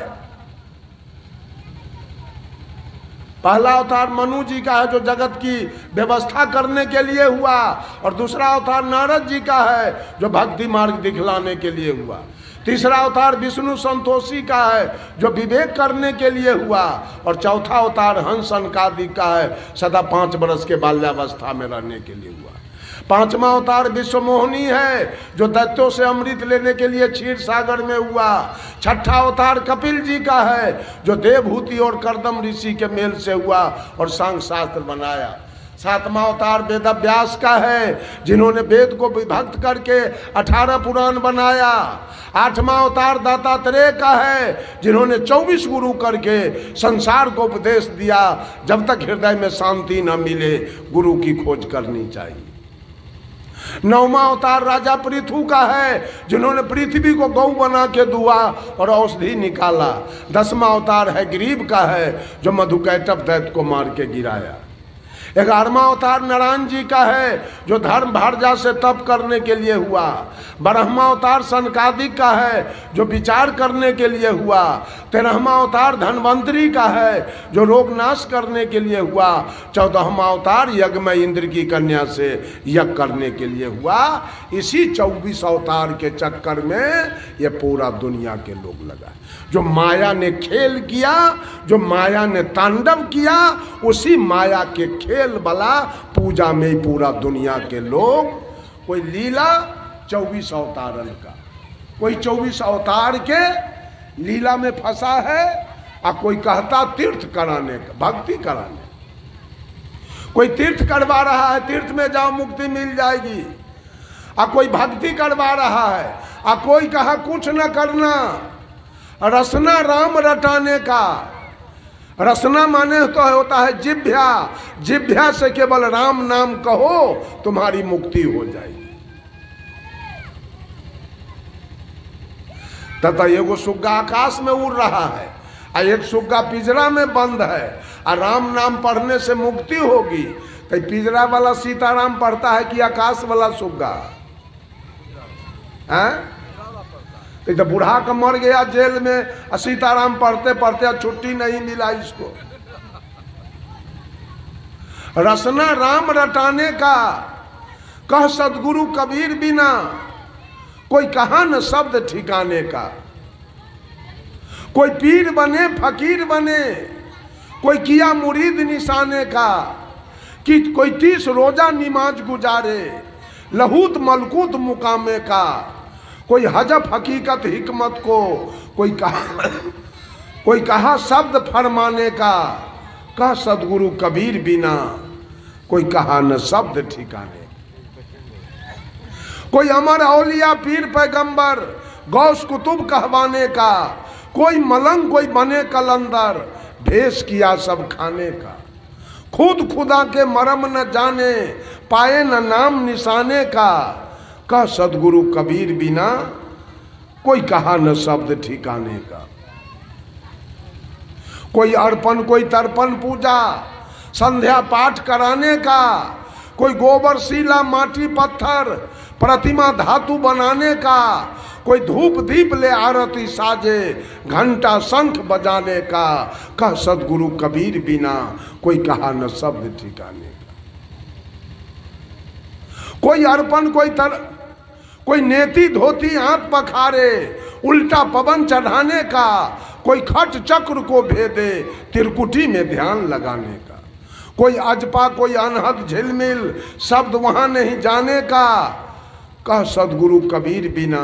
पहला अवतार मनु जी का है जो जगत की व्यवस्था करने के लिए हुआ, और दूसरा अवतार नारद जी का है जो भक्ति मार्ग दिखलाने के लिए हुआ। तीसरा अवतार विष्णु संतोषी का है जो विवेक करने के लिए हुआ, और चौथा अवतार हंस अनकादि का है, सदा 5 वर्ष के बाल्यावस्था में रहने के लिए हुआ। 5वां अवतार विश्वमोहनी है जो दैत्यों से अमृत लेने के लिए क्षीर सागर में हुआ। 6ठा अवतार कपिल जी का है जो देवहूति और कर्दम ऋषि के मेल से हुआ और सांग शास्त्र बनाया। 7वां अवतार वेदव्यास का है जिन्होंने वेद को विभक्त करके 18 पुराण बनाया। 8वां अवतार दत्तात्रेय का है जिन्होंने 24 गुरु करके संसार को उपदेश दिया। जब तक हृदय में शांति न मिले गुरु की खोज करनी चाहिए। 9वां अवतार राजा पृथु का है जिन्होंने पृथ्वी को गौ बना के दुआ और औषधि निकाला। 10वां अवतार है ग्रीब का है जो मधुकैटभ दैत्य को मार के गिराया। 11वां अवतार नारायण जी का है जो धर्म भारजा से तप करने के लिए हुआ। 12वां अवतार सनकादिक का है जो विचार करने के लिए हुआ। 13वां अवतार धनवंतरी का है जो रोग नाश करने के लिए हुआ। 14वां अवतार यज्ञ में इंद्र की कन्या से यज्ञ करने के लिए हुआ। इसी 24 अवतार के चक्कर में ये पूरा दुनिया के लोग लगा, जो माया ने खेल किया, जो माया ने तांडव किया, उसी माया के खेल वाला पूजा में पूरा दुनिया के लोग। कोई लीला 24 अवतारन का, कोई 24 अवतार के लीला में फंसा है, और कोई कहता तीर्थ कराने का, भक्ति कराने, कोई तीर्थ करवा रहा है, तीर्थ में जाओ मुक्ति मिल जाएगी, और कोई भक्ति करवा रहा है, और कोई कहा कुछ न करना, रसना राम रटाने का। रसना माने तो होता है जिभ्या, जिभ्या से केवल राम नाम कहो तुम्हारी मुक्ति हो जाएगी। तथा एगो सुग्गा आकाश में उड़ रहा है और एक सुग्गा पिंजरा में बंद है, और राम नाम पढ़ने से मुक्ति होगी। कहीं पिजरा वाला सीताराम पढ़ता है कि आकाश वाला सुग्गा? हैं तो बूढ़ा का मर गया जेल में और सीताराम पढ़ते पढ़ते छुट्टी नहीं मिला इसको। रसना राम रटाने का कह सद्गुरु कबीर बिना, कोई कहा न शब्द ठिकाने का। कोई पीर बने फकीर बने, कोई किया मुरीद निशाने का। कि कोई 30 रोजा नमाज गुजारे, लहूत मलकूत मुकामे का। कोई हजफ हकीकत हिकमत को, कोई कहा शब्द फरमाने का। कह सद्गुरु कबीर बिना, कोई कहा न शब्द ठिकाने। कोई अमर औलिया पीर पैगंबर गौस कुतुब कहवाने का। कोई मलंग कोई बने कलंदर, भेष किया सब खाने का। खुद खुदा के मरम न जाने, पाए न नाम निशाने का। कह सद्गुरु कबीर बिना, कोई कहा न शब्द ठिकाने का। कोई अर्पण कोई तर्पण पूजा, संध्या पाठ कराने का। कोई गोबर शिला माटी पत्थर, प्रतिमा धातु बनाने का। कोई धूप दीप ले आरती साजे, घंटा शंख बजाने का। कह सद्गुरु कबीर बिना, कोई कहा न शब्द ठिकाने का। कोई अर्पण कोई नेति धोती हाथ पखारे, उल्टा पवन चढ़ाने का। कोई खट चक्र को भेदे, त्रिकुटी में ध्यान लगाने का। कोई अजपा कोई अनहद झिलमिल, शब्द वहां नहीं जाने का। कह सद्गुरु कबीर बिना,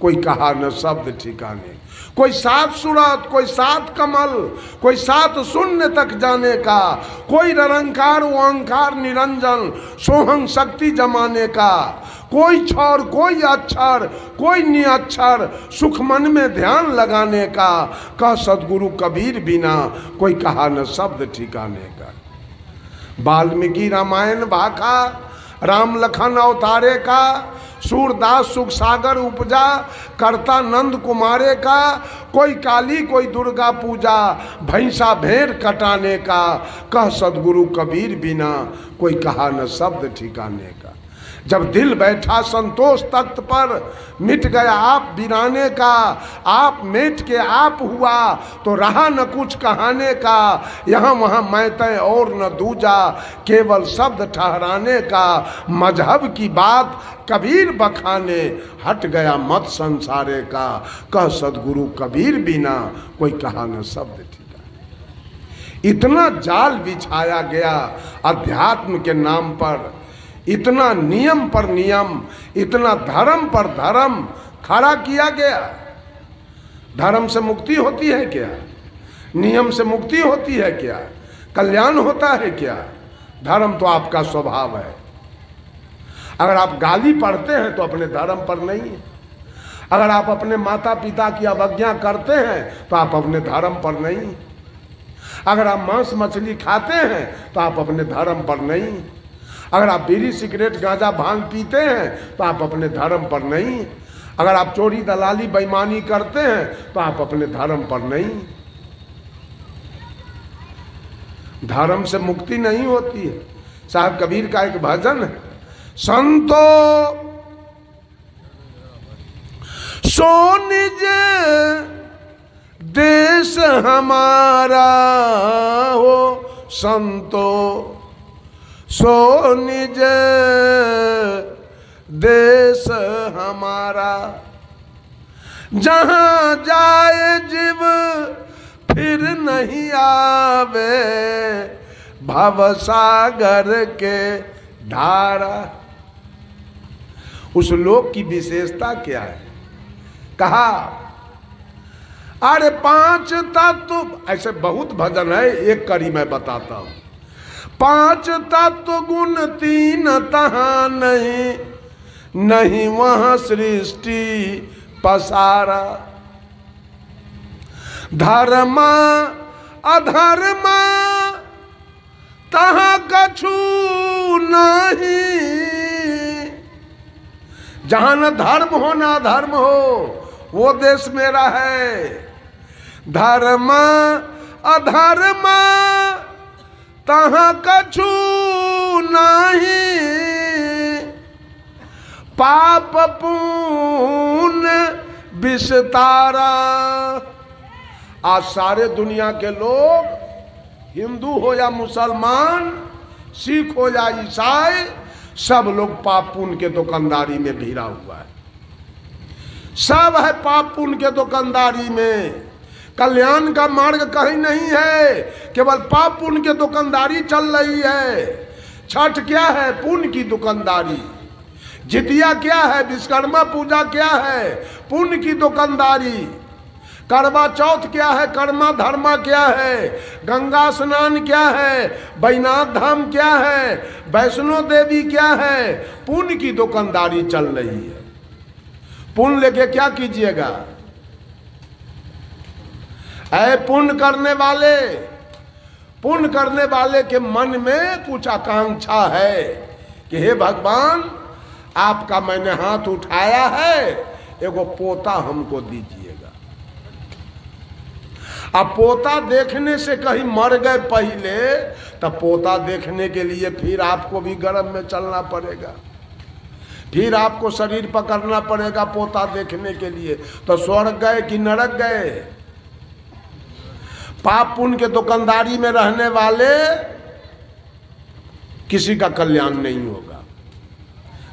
कोई कहा न शब्द ठिकाने। कोई 7 सूरत कोई 7 कमल, कोई 7 शून्य तक जाने का। कोई निरंकार ओंकार निरंजन, सोहंग शक्ति जमाने का। कोई क्षर कोई अक्षर कोई निअक्षर, सुख मन में ध्यान लगाने का। कह सद्गुरु कबीर बिना, कोई कहा न शब्द ठिकाने का। वाल्मीकि रामायण भाखा, राम लखन अवतारे का। सूरदास सुख सागर उपजा, करता नंद कुमारे का। कोई काली कोई दुर्गा पूजा, भैंसा भेड़ कटाने का। कह सद्गुरु कबीर बिना, कोई कहा न शब्द ठिकाने का। जब दिल बैठा संतोष तख्त पर, मिट गया आप बिराने का। आप मेट के आप हुआ, तो रहा न कुछ कहने का। यहाँ वहाँ मैं तय और न दूजा, केवल शब्द ठहराने का। मजहब की बात कबीर बखाने, हट गया मत संसारे का। कह सद्गुरु कबीर बिना, कोई कहा न शब्द ठिकाने। इतना जाल बिछाया गया अध्यात्म के नाम पर, इतना नियम पर नियम, इतना धर्म पर धर्म खड़ा किया गया। धर्म से मुक्ति होती है क्या? नियम से मुक्ति होती है क्या? कल्याण होता है क्या? धर्म तो आपका स्वभाव है। अगर आप गाली पढ़ते हैं तो अपने धर्म पर नहीं है। अगर आप अपने माता पिता की अवज्ञा करते हैं तो आप अपने धर्म पर नहीं। अगर आप मांस मछली खाते हैं तो आप अपने धर्म पर नहीं। अगर आप बीड़ी सिगरेट गांजा भांग पीते हैं तो आप अपने धर्म पर नहीं। अगर आप चोरी दलाली बेईमानी करते हैं तो आप अपने धर्म पर नहीं। धर्म से मुक्ति नहीं होती है। साहब कबीर का एक भजन है, संतो सोनिज देश हमारा हो, संतो सो निज देश हमारा। जहाँ जाए जीव फिर नहीं आवे, भवसागर के धारा। उस लोक की विशेषता क्या है? कहा अरे 5 तत्व, ऐसे बहुत भजन है, एक कड़ी मैं बताता हूँ। 5 तत्व गुण 3 तहाँ नहीं, नहीं वहाँ सृष्टि पसारा। धर्मा अधर्मा तहाँ कछु नहीं। जहाँ न धर्म हो ना धर्म हो, वो देश मेरा है। धर्मा अधर्मा तहाँ कछु नहीं, पाप पुण्य विस्तारा। आज सारे दुनिया के लोग, हिंदू हो या मुसलमान, सिख हो या ईसाई, सब लोग पाप पुण्य के दुकानदारी में भीड़ा हुआ है। सब है पाप पुण्य के दुकानदारी में, कल्याण का मार्ग कहीं नहीं है, केवल पाप पुण्य की दुकानदारी चल रही है। छठ क्या है? पुण्य की दुकानदारी। जितिया क्या है? विश्वकर्मा पूजा क्या है? पुण्य की दुकानदारी। करवा चौथ क्या है? कर्मा धर्मा क्या है? गंगा स्नान क्या है? बैनाथ धाम क्या है? वैष्णो देवी क्या है? पुण्य की दुकानदारी चल रही है। पुण्य लेके क्या कीजिएगा? ऐ पुण्य करने वाले, पुण्य करने वाले के मन में कुछ आकांक्षा है कि हे भगवान, आपका मैंने हाथ उठाया है, एगो पोता हमको दीजिएगा। अब पोता देखने से कहीं मर गए पहले, तब पोता देखने के लिए फिर आपको भी गर्भ में चलना पड़ेगा, फिर आपको शरीर पकड़ना पड़ेगा पोता देखने के लिए। तो स्वर्ग गए कि नरक गए? पाप पुण्य के दुकानदारी में रहने वाले किसी का कल्याण नहीं होगा।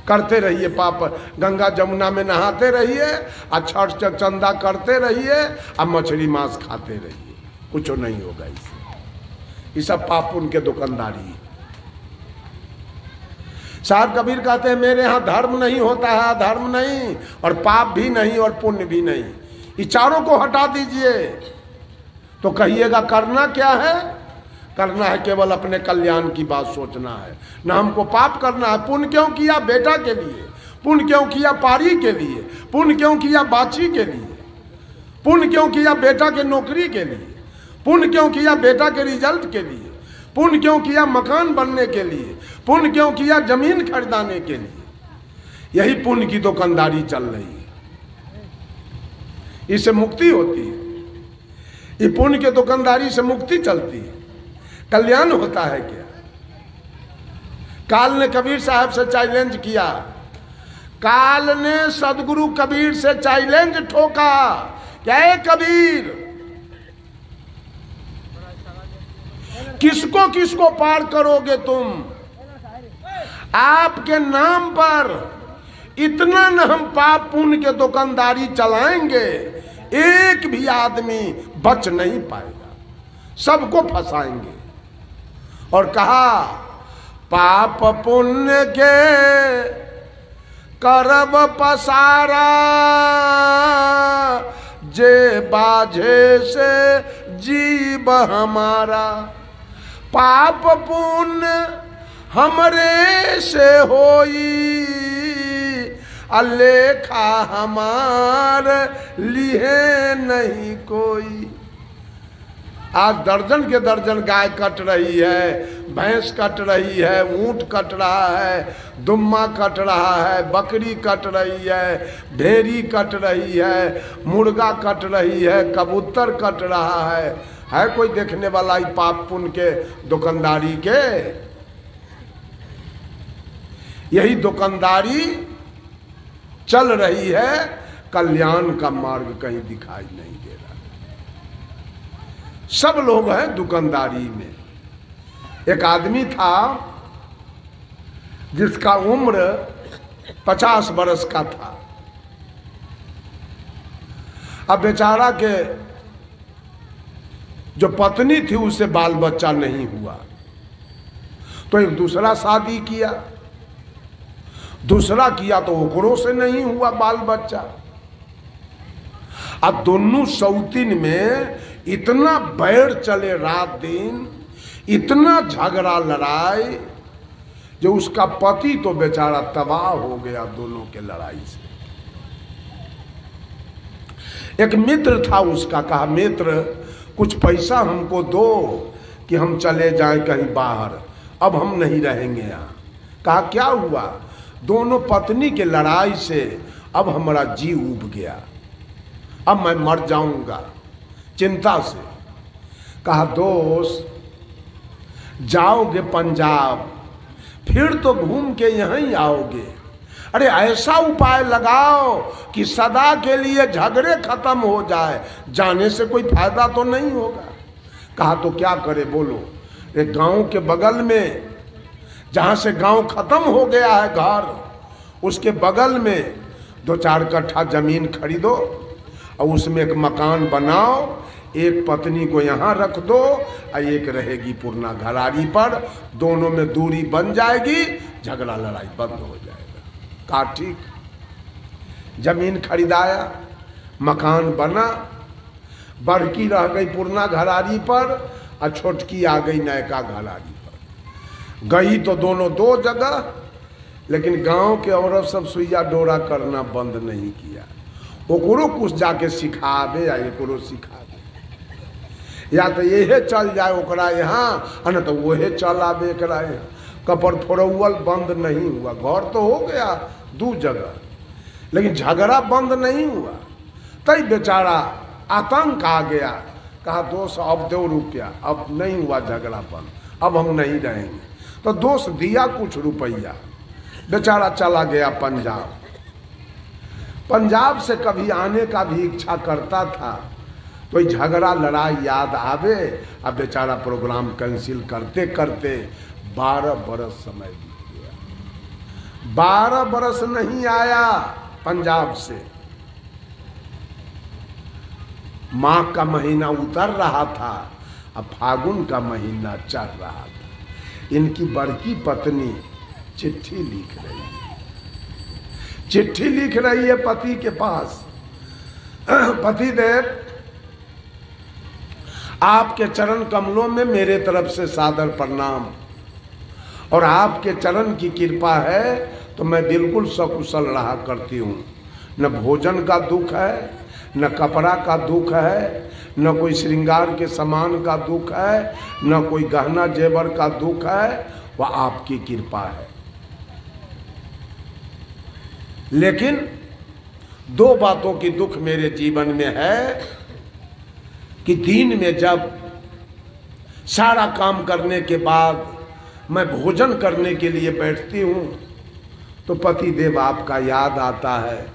करते रहिए पाप, गंगा जमुना में नहाते रहिए, और छठ चंदा करते रहिए, और मछली मांस खाते रहिए, कुछ नहीं होगा इससे। ये सब पाप पुण्य के दुकानदारी। साहब कबीर कहते हैं मेरे यहाँ धर्म नहीं होता है, अधर्म नहीं, और पाप भी नहीं, और पुण्य भी नहीं। ये चारों को हटा दीजिए तो कहिएगा करना क्या है? करना है केवल अपने कल्याण की बात सोचना है, ना हमको पाप करना है। पुण्य क्यों किया? बेटा के लिए। पुण्य क्यों किया? पारी के लिए। पुण्य क्यों किया? बाछी के लिए। पुण्य क्यों किया? बेटा के नौकरी के लिए। पुण्य क्यों किया? बेटा के रिजल्ट के लिए। पुण्य क्यों किया? मकान बनने के लिए। पुण्य क्यों किया? जमीन खरीदाने के लिए। यही पुण्य की दुकानदारी चल रही है, इससे मुक्ति होती है। ये पुण्य के दुकानदारी से मुक्ति चलती है, कल्याण होता है क्या? काल ने कबीर साहब से चैलेंज किया, काल ने सद्गुरु कबीर से चैलेंज ठोका, क्या है कबीर, किसको किसको पार करोगे तुम? आपके नाम पर इतना न हम पाप पुण्य के दुकानदारी चलाएंगे, एक भी आदमी बच नहीं पाएगा, सबको फंसाएंगे। और कहा पाप पुण्य के करब पसारा, जे बाझे से जीव हमारा। पाप पुण्य हमरे से होई, अलेखा हमार लिए नहीं कोई। आज दर्जन के दर्जन गाय कट रही है, भैंस कट रही है, ऊंट कट रहा है, दुम्मा कट रहा है, बकरी कट रही है, भेड़ी कट रही है, मुर्गा कट रही है, कबूतर कट रहा है कोई देखने वाला ही पाप पुण्य के दुकानदारी के? यही दुकानदारी चल रही है, कल्याण का मार्ग कहीं दिखाई नहीं दे रहा। सब लोग हैं दुकानदारी में। एक आदमी था जिसका उम्र 50 वर्ष का था। अब बेचारा के जो पत्नी थी उसे बाल बच्चा नहीं हुआ, तो एक दूसरा शादी किया, दूसरा किया तो ओकरों से नहीं हुआ बाल बच्चा। अब दोनों सौतीन में इतना बैर चले, रात दिन इतना झगड़ा लड़ाई, जो उसका पति तो बेचारा तबाह हो गया दोनों के लड़ाई से। एक मित्र था उसका, कहा मित्र कुछ पैसा हमको दो कि हम चले जाएं कहीं बाहर, अब हम नहीं रहेंगे यहाँ। कहा क्या हुआ? दोनों पत्नी के लड़ाई से अब हमारा जी उब गया, अब मैं मर जाऊंगा चिंता से। कहा दोस्त जाओगे पंजाब, फिर तो घूम के यहीं आओगे। अरे ऐसा उपाय लगाओ कि सदा के लिए झगड़े खत्म हो जाए, जाने से कोई फायदा तो नहीं होगा। कहा तो क्या करे बोलो, एक गांव के बगल में, जहाँ से गांव खत्म हो गया है घर, उसके बगल में 2-4 कट्ठा जमीन खरीदो और उसमें एक मकान बनाओ, एक पत्नी को यहाँ रख दो और एक रहेगी पुरना घरारी पर, दोनों में दूरी बन जाएगी, झगड़ा लड़ाई बंद हो जाएगा। कहा ठीक। जमीन खरीदाया, मकान बना, बड़की रह गई पुरना घरारी पर और छोटकी आ गई नयका घरारी पर। गई तो दोनों दो जगह, लेकिन गांव के औरत सब सुइया डोरा करना बंद नहीं किया। ओकरो कुछ जाके सिखावे या एकरो सिखावे, या तो यह चल जाए ओकरा यहाँ न तो वह चल आवे एकरा यहाँ, कपर फोड़ौल बंद नहीं हुआ। घर तो हो गया 2 जगह, लेकिन झगड़ा बंद नहीं हुआ। तब बेचारा आतंक आ गया। कहा दोस्त अब दो रुपया, अब नहीं हुआ झगड़ा बंद, अब हम नहीं रहेंगे। तो दोस्त दिया कुछ रुपया, बेचारा चला गया पंजाब। पंजाब से कभी आने का भी इच्छा करता था तो झगड़ा लड़ाई याद आवे, अब बेचारा प्रोग्राम कैंसिल करते करते 12 बरस समय बीत गया। 12 बरस नहीं आया पंजाब से। माघ का महीना उतर रहा था, अब फागुन का महीना चढ़ रहा था। इनकी बड़की पत्नी चिट्ठी लिख रही है, चिट्ठी लिख रही है पति के पास। पति देव, आपके चरण कमलों में मेरे तरफ से सादर प्रणाम, और आपके चरण की कृपा है तो मैं बिल्कुल सकुशल रहा करती हूँ। न भोजन का दुख है, न कपड़ा का दुख है, न कोई श्रृंगार के सामान का दुख है, न कोई गहना जेवर का दुख है। वह आपकी कृपा है। लेकिन 2 बातों की दुख मेरे जीवन में है कि दिन में जब सारा काम करने के बाद मैं भोजन करने के लिए बैठती हूँ तो पति देव आपका याद आता है।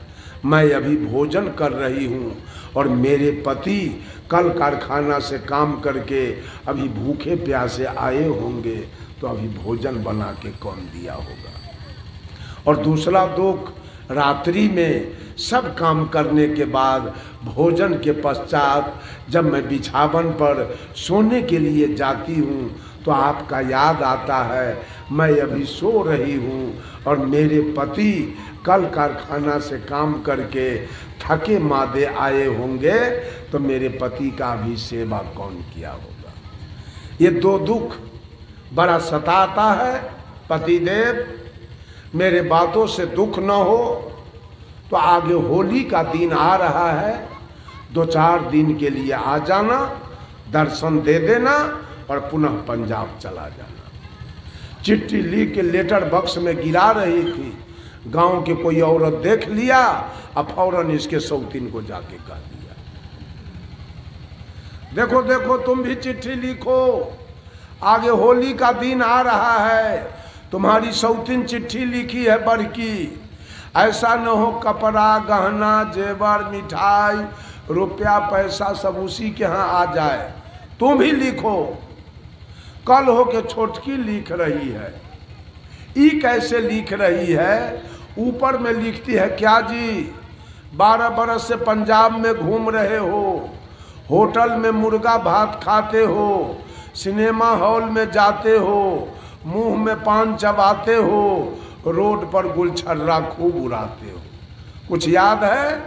मैं अभी भोजन कर रही हूँ और मेरे पति कल कारखाना से काम करके अभी भूखे प्यासे आए होंगे, तो अभी भोजन बना के कौन दिया होगा। और दूसरा दुख, रात्रि में सब काम करने के बाद भोजन के पश्चात जब मैं बिछावन पर सोने के लिए जाती हूँ तो आपका याद आता है। मैं अभी सो रही हूँ और मेरे पति कल कारखाना से काम करके थके मादे आए होंगे, तो मेरे पति का भी सेवा कौन किया होगा। ये 2 दुख बड़ा सताता है। पतिदेव मेरे बातों से दुख न हो। तो आगे होली का दिन आ रहा है, 2-4 दिन के लिए आ जाना, दर्शन दे देना और पुनः पंजाब चला जाना। चिट्ठी लिख के लेटर बक्स में गिरा रही थी, गांव के कोई औरत देख लिया और फौरन इसके सौतीन को जाके कह दिया, देखो देखो तुम भी चिट्ठी लिखो, आगे होली का दिन आ रहा है, तुम्हारी सौतीन चिट्ठी लिखी है बड़की, ऐसा न हो कपड़ा गहना जेवर मिठाई रुपया पैसा सब उसी के यहाँ आ जाए, तुम ही लिखो। कल हो के छोटकी लिख रही है, ई कैसे लिख रही है, ऊपर में लिखती है क्या जी 12 बरस से पंजाब में घूम रहे हो, होटल में मुर्गा भात खाते हो, सिनेमा हॉल में जाते हो, मुंह में पान चबाते हो, रोड पर गुलछर्रा खूब उड़ाते हो, कुछ याद है?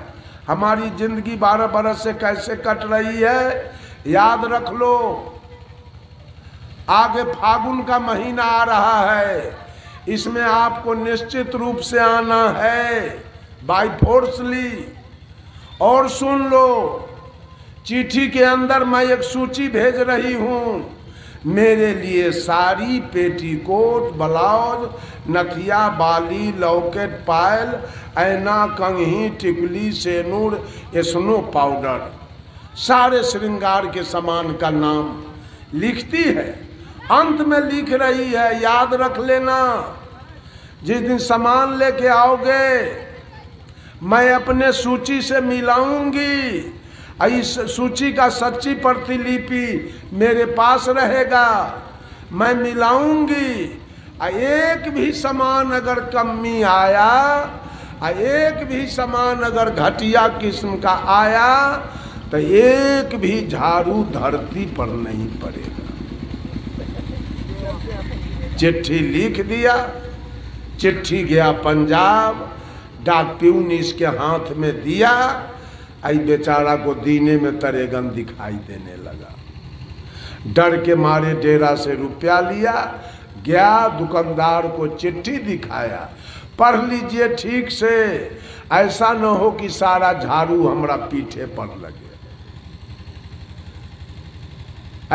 हमारी जिंदगी 12 बरस से कैसे कट रही है याद रख लो। आगे फागुन का महीना आ रहा है, इसमें आपको निश्चित रूप से आना है बाय फोर्सली। और सुन लो, चिट्ठी के अंदर मैं एक सूची भेज रही हूँ, मेरे लिए साड़ी, पेटीकोट, ब्लाउज, नथिया, बाली, लॉकेट, पायल, ऐना, कंघी, टिकली, सेनूर, स्नो पाउडर, सारे श्रृंगार के सामान का नाम लिखती है अंत में लिख रही है, याद रख लेना। जिस दिन सामान लेके आओगे मैं अपने सूची से मिलाऊंगी, इस सूची का सच्ची प्रतिलिपि मेरे पास रहेगा, मैं मिलाऊंगी। एक भी सामान अगर कमी आया, एक भी सामान अगर घटिया किस्म का आया, तो एक भी झाड़ू धरती पर नहीं पड़ेगा। चिट्ठी लिख दिया, चिट्ठी गया पंजाब, डाक प्यून इसके हाथ में दिया, आई बेचारा को दीने में तरेगन दिखाई देने लगा। डर के मारे डेरा से रुपया लिया, गया दुकानदार को चिट्ठी दिखाया, पढ़ लीजिए ठीक से, ऐसा न हो कि सारा झाड़ू हमारा पीठे पर लगे।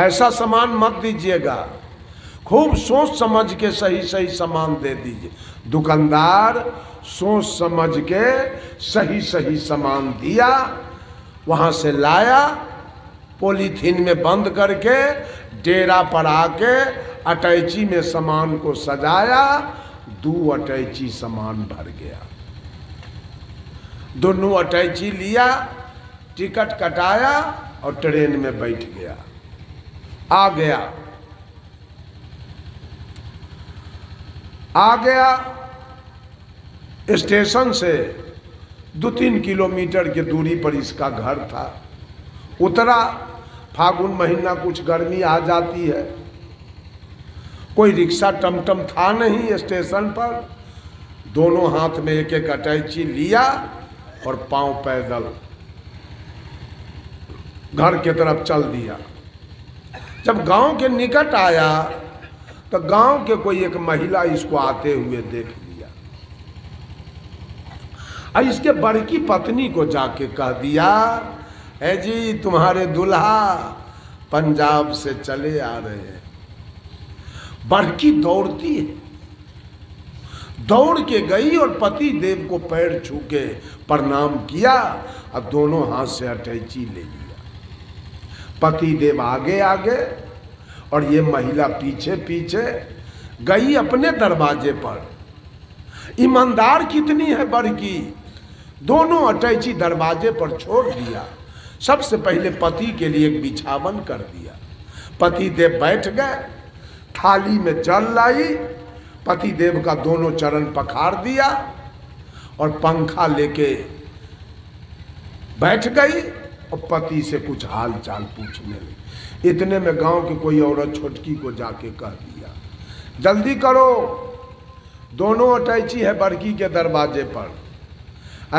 ऐसा सामान मत दीजिएगा, खूब सोच समझ के सही सही सामान दे दीजिए। दुकानदार सोच समझ के सही सही सामान दिया, वहां से लाया, पॉलीथीन में बंद करके डेरा पर आके अटैची में सामान को सजाया, 2 अटैची सामान भर गया। 2 अटैची लिया, टिकट कटाया और ट्रेन में बैठ गया, आ गया। आ गया स्टेशन से 2-3 किलोमीटर की दूरी पर इसका घर था। उतरा, फागुन महीना कुछ गर्मी आ जाती है, कोई रिक्शा टमटम था नहीं स्टेशन पर। दोनों हाथ में 1-1 अटैची लिया और पांव पैदल घर की तरफ चल दिया। जब गांव के निकट आया तो गांव के कोई एक महिला इसको आते हुए देख लिया और इसके बड़की पत्नी को जाके कह दिया, ए जी तुम्हारे दूल्हा पंजाब से चले आ रहे हैं। बड़की दौड़ती है, दौड़ के गई और पति देव को पैर छू के प्रणाम किया और दोनों हाथ से अटैची ले लिया। पति देव आगे आगे और ये महिला पीछे पीछे गई अपने दरवाजे पर। ईमानदार कितनी है बड़की, 2 अटैची दरवाजे पर छोड़ दिया। सबसे पहले पति के लिए एक बिछावन कर दिया, पति देव बैठ गए, थाली में जल लाई, पति देव का दोनों चरण पखार दिया और पंखा लेके बैठ गई और पति से कुछ हाल चाल पूछने लगी। इतने में गांव की कोई औरत छोटकी को जाके कह दिया, जल्दी करो 2 अटैची है बड़की के दरवाजे पर,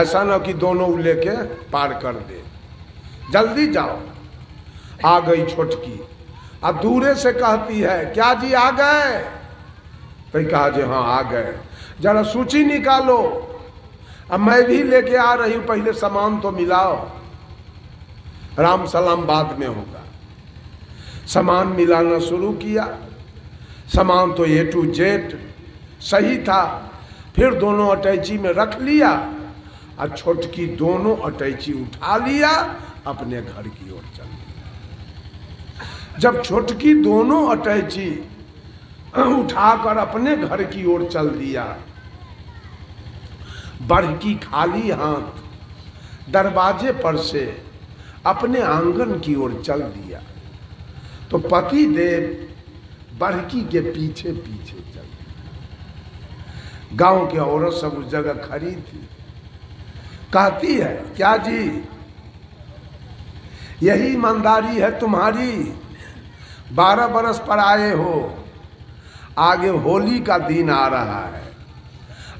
ऐसा ना कि दोनों लेके पार कर दे, जल्दी जाओ। आ गई छोटकी, अब दूरे से कहती है, क्या जी आ गए? तो कहा जी हाँ आ गए, जरा सूची निकालो, अब मैं भी लेके आ रही हूँ, पहले सामान तो मिलाओ, राम सलाम बाद में होगा। सामान मिलाना शुरू किया, सामान तो A to Z सही था। फिर 2 अटैची में रख लिया और छोटकी 2 अटैची उठा लिया, अपने घर की ओर चल दिया। जब छोटकी 2 अटैची उठाकर अपने घर की ओर चल दिया, बड़की खाली हाथ दरवाजे पर से अपने आंगन की ओर चल दिया, तो पति देव बड़की के पीछे पीछे चल। गांव के औरत सब उस जगह खड़ी थी, कहती है, क्या जी यही ईमानदारी है तुम्हारी, 12 बरस पर आए हो, आगे होली का दिन आ रहा है,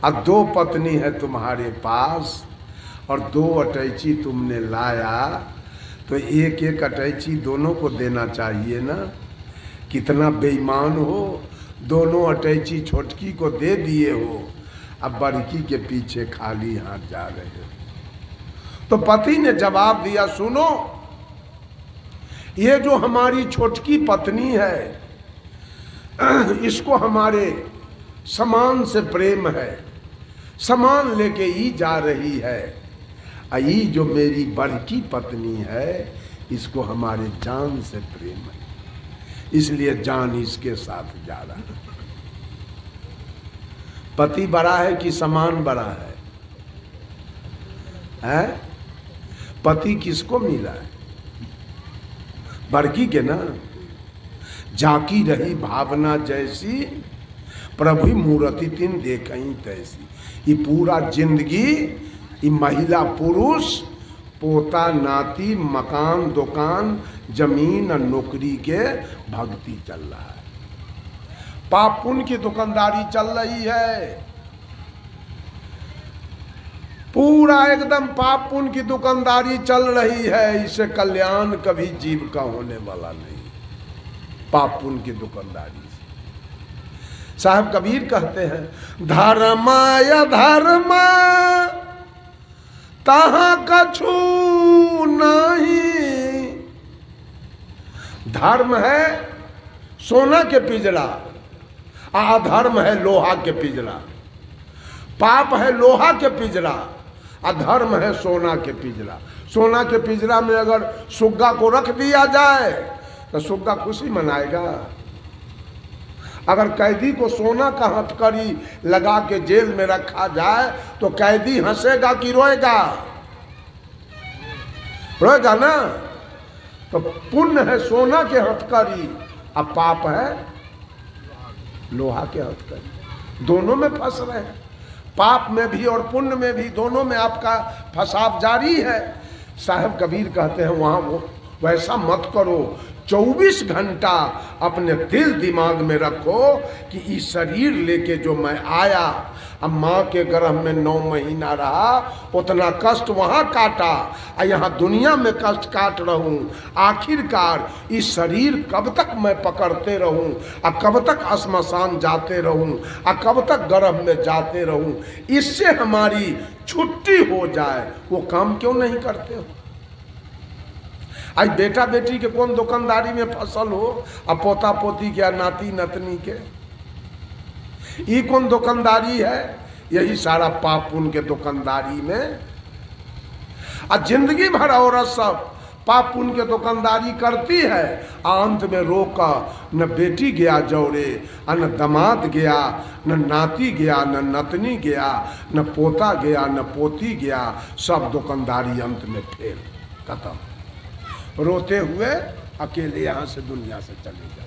अब 2 पत्नी है तुम्हारे पास और 2 अटैची तुमने लाया, तो 1-1 अटैची दोनों को देना चाहिए ना, कितना बेईमान हो, 2 अटैची छोटकी को दे दिए हो, अब बड़की के पीछे खाली हाथ जा रहे हो। तो पति ने जवाब दिया, सुनो, ये जो हमारी छोटकी पत्नी है, इसको हमारे सामान से प्रेम है, सामान लेके ही जा रही है, आई जो मेरी बड़की पत्नी है इसको हमारे जान से प्रेम है, इसलिए जान इसके साथ जा रहा है। पति बड़ा है कि समान बड़ा है, पति किसको मिला है? बड़की के ना। जाकी रही भावना जैसी प्रभु मूर्ति तीन देखहीं तैसी। ये पूरा जिंदगी ये महिला पुरुष पोता नाती मकान दुकान जमीन और नौकरी के भक्ति चल रहा है, पाप पुण्य की दुकानदारी चल रही है, पूरा एकदम पाप पुण्य की दुकानदारी चल रही है। इसे कल्याण कभी जीव का होने वाला नहीं, पाप पुण्य की दुकानदारी। साहब कबीर कहते हैं धर्म या धर्म ताहा कछु नहीं। धर्म है सोना के पिंजरा, अधर्म है लोहा के पिंजरा। पाप है लोहा के पिंजरा, अधर्म है सोना के पिंजरा। सोना के पिंजरा में अगर सुग्गा को रख दिया जाए तो सुग्गा खुशी मनाएगा। अगर कैदी को सोना का हथकड़ी लगा के जेल में रखा जाए तो कैदी हंसेगा कि रोएगा? रोएगा ना। तो पुण्य है सोना के हथकड़ी, अब पाप है लोहा के हथकड़ी। दोनों में फंस रहे हैं, पाप में भी और पुण्य में भी, दोनों में आपका फसाव जारी है। साहब कबीर कहते हैं वहाँ वो वैसा मत करो, 24 घंटा अपने दिल दिमाग में रखो कि इस शरीर लेके जो मैं आया, अब माँ के गर्भ में 9 महीना रहा, उतना कष्ट वहाँ काटा और यहाँ दुनिया में कष्ट काट रहूँ। आखिरकार इस शरीर कब तक मैं पकड़ते रहूँ और कब तक श्मशान जाते रहूँ और कब तक गर्भ में जाते रहूँ, इससे हमारी छुट्टी हो जाए। वो काम क्यों नहीं करते हो? आज बेटा बेटी के कौन दुकानदारी में फसल हो और पोता पोती के नाती नतनी के, ये कौन दुकानदारी है? यही सारा पाप पुण्य के दुकानदारी में। और जिंदगी भर औरत सब पाप पुण्य के दुकानदारी करती है, अंत में रोका न बेटी गया जौरे, न दमाद गया, न नाती गया, न नतनी गया, न पोता गया, न पोती गया, सब दुकानदारी अंत में फेल खत्म। रोते हुए अकेले यहाँ से दुनिया से चले जाए।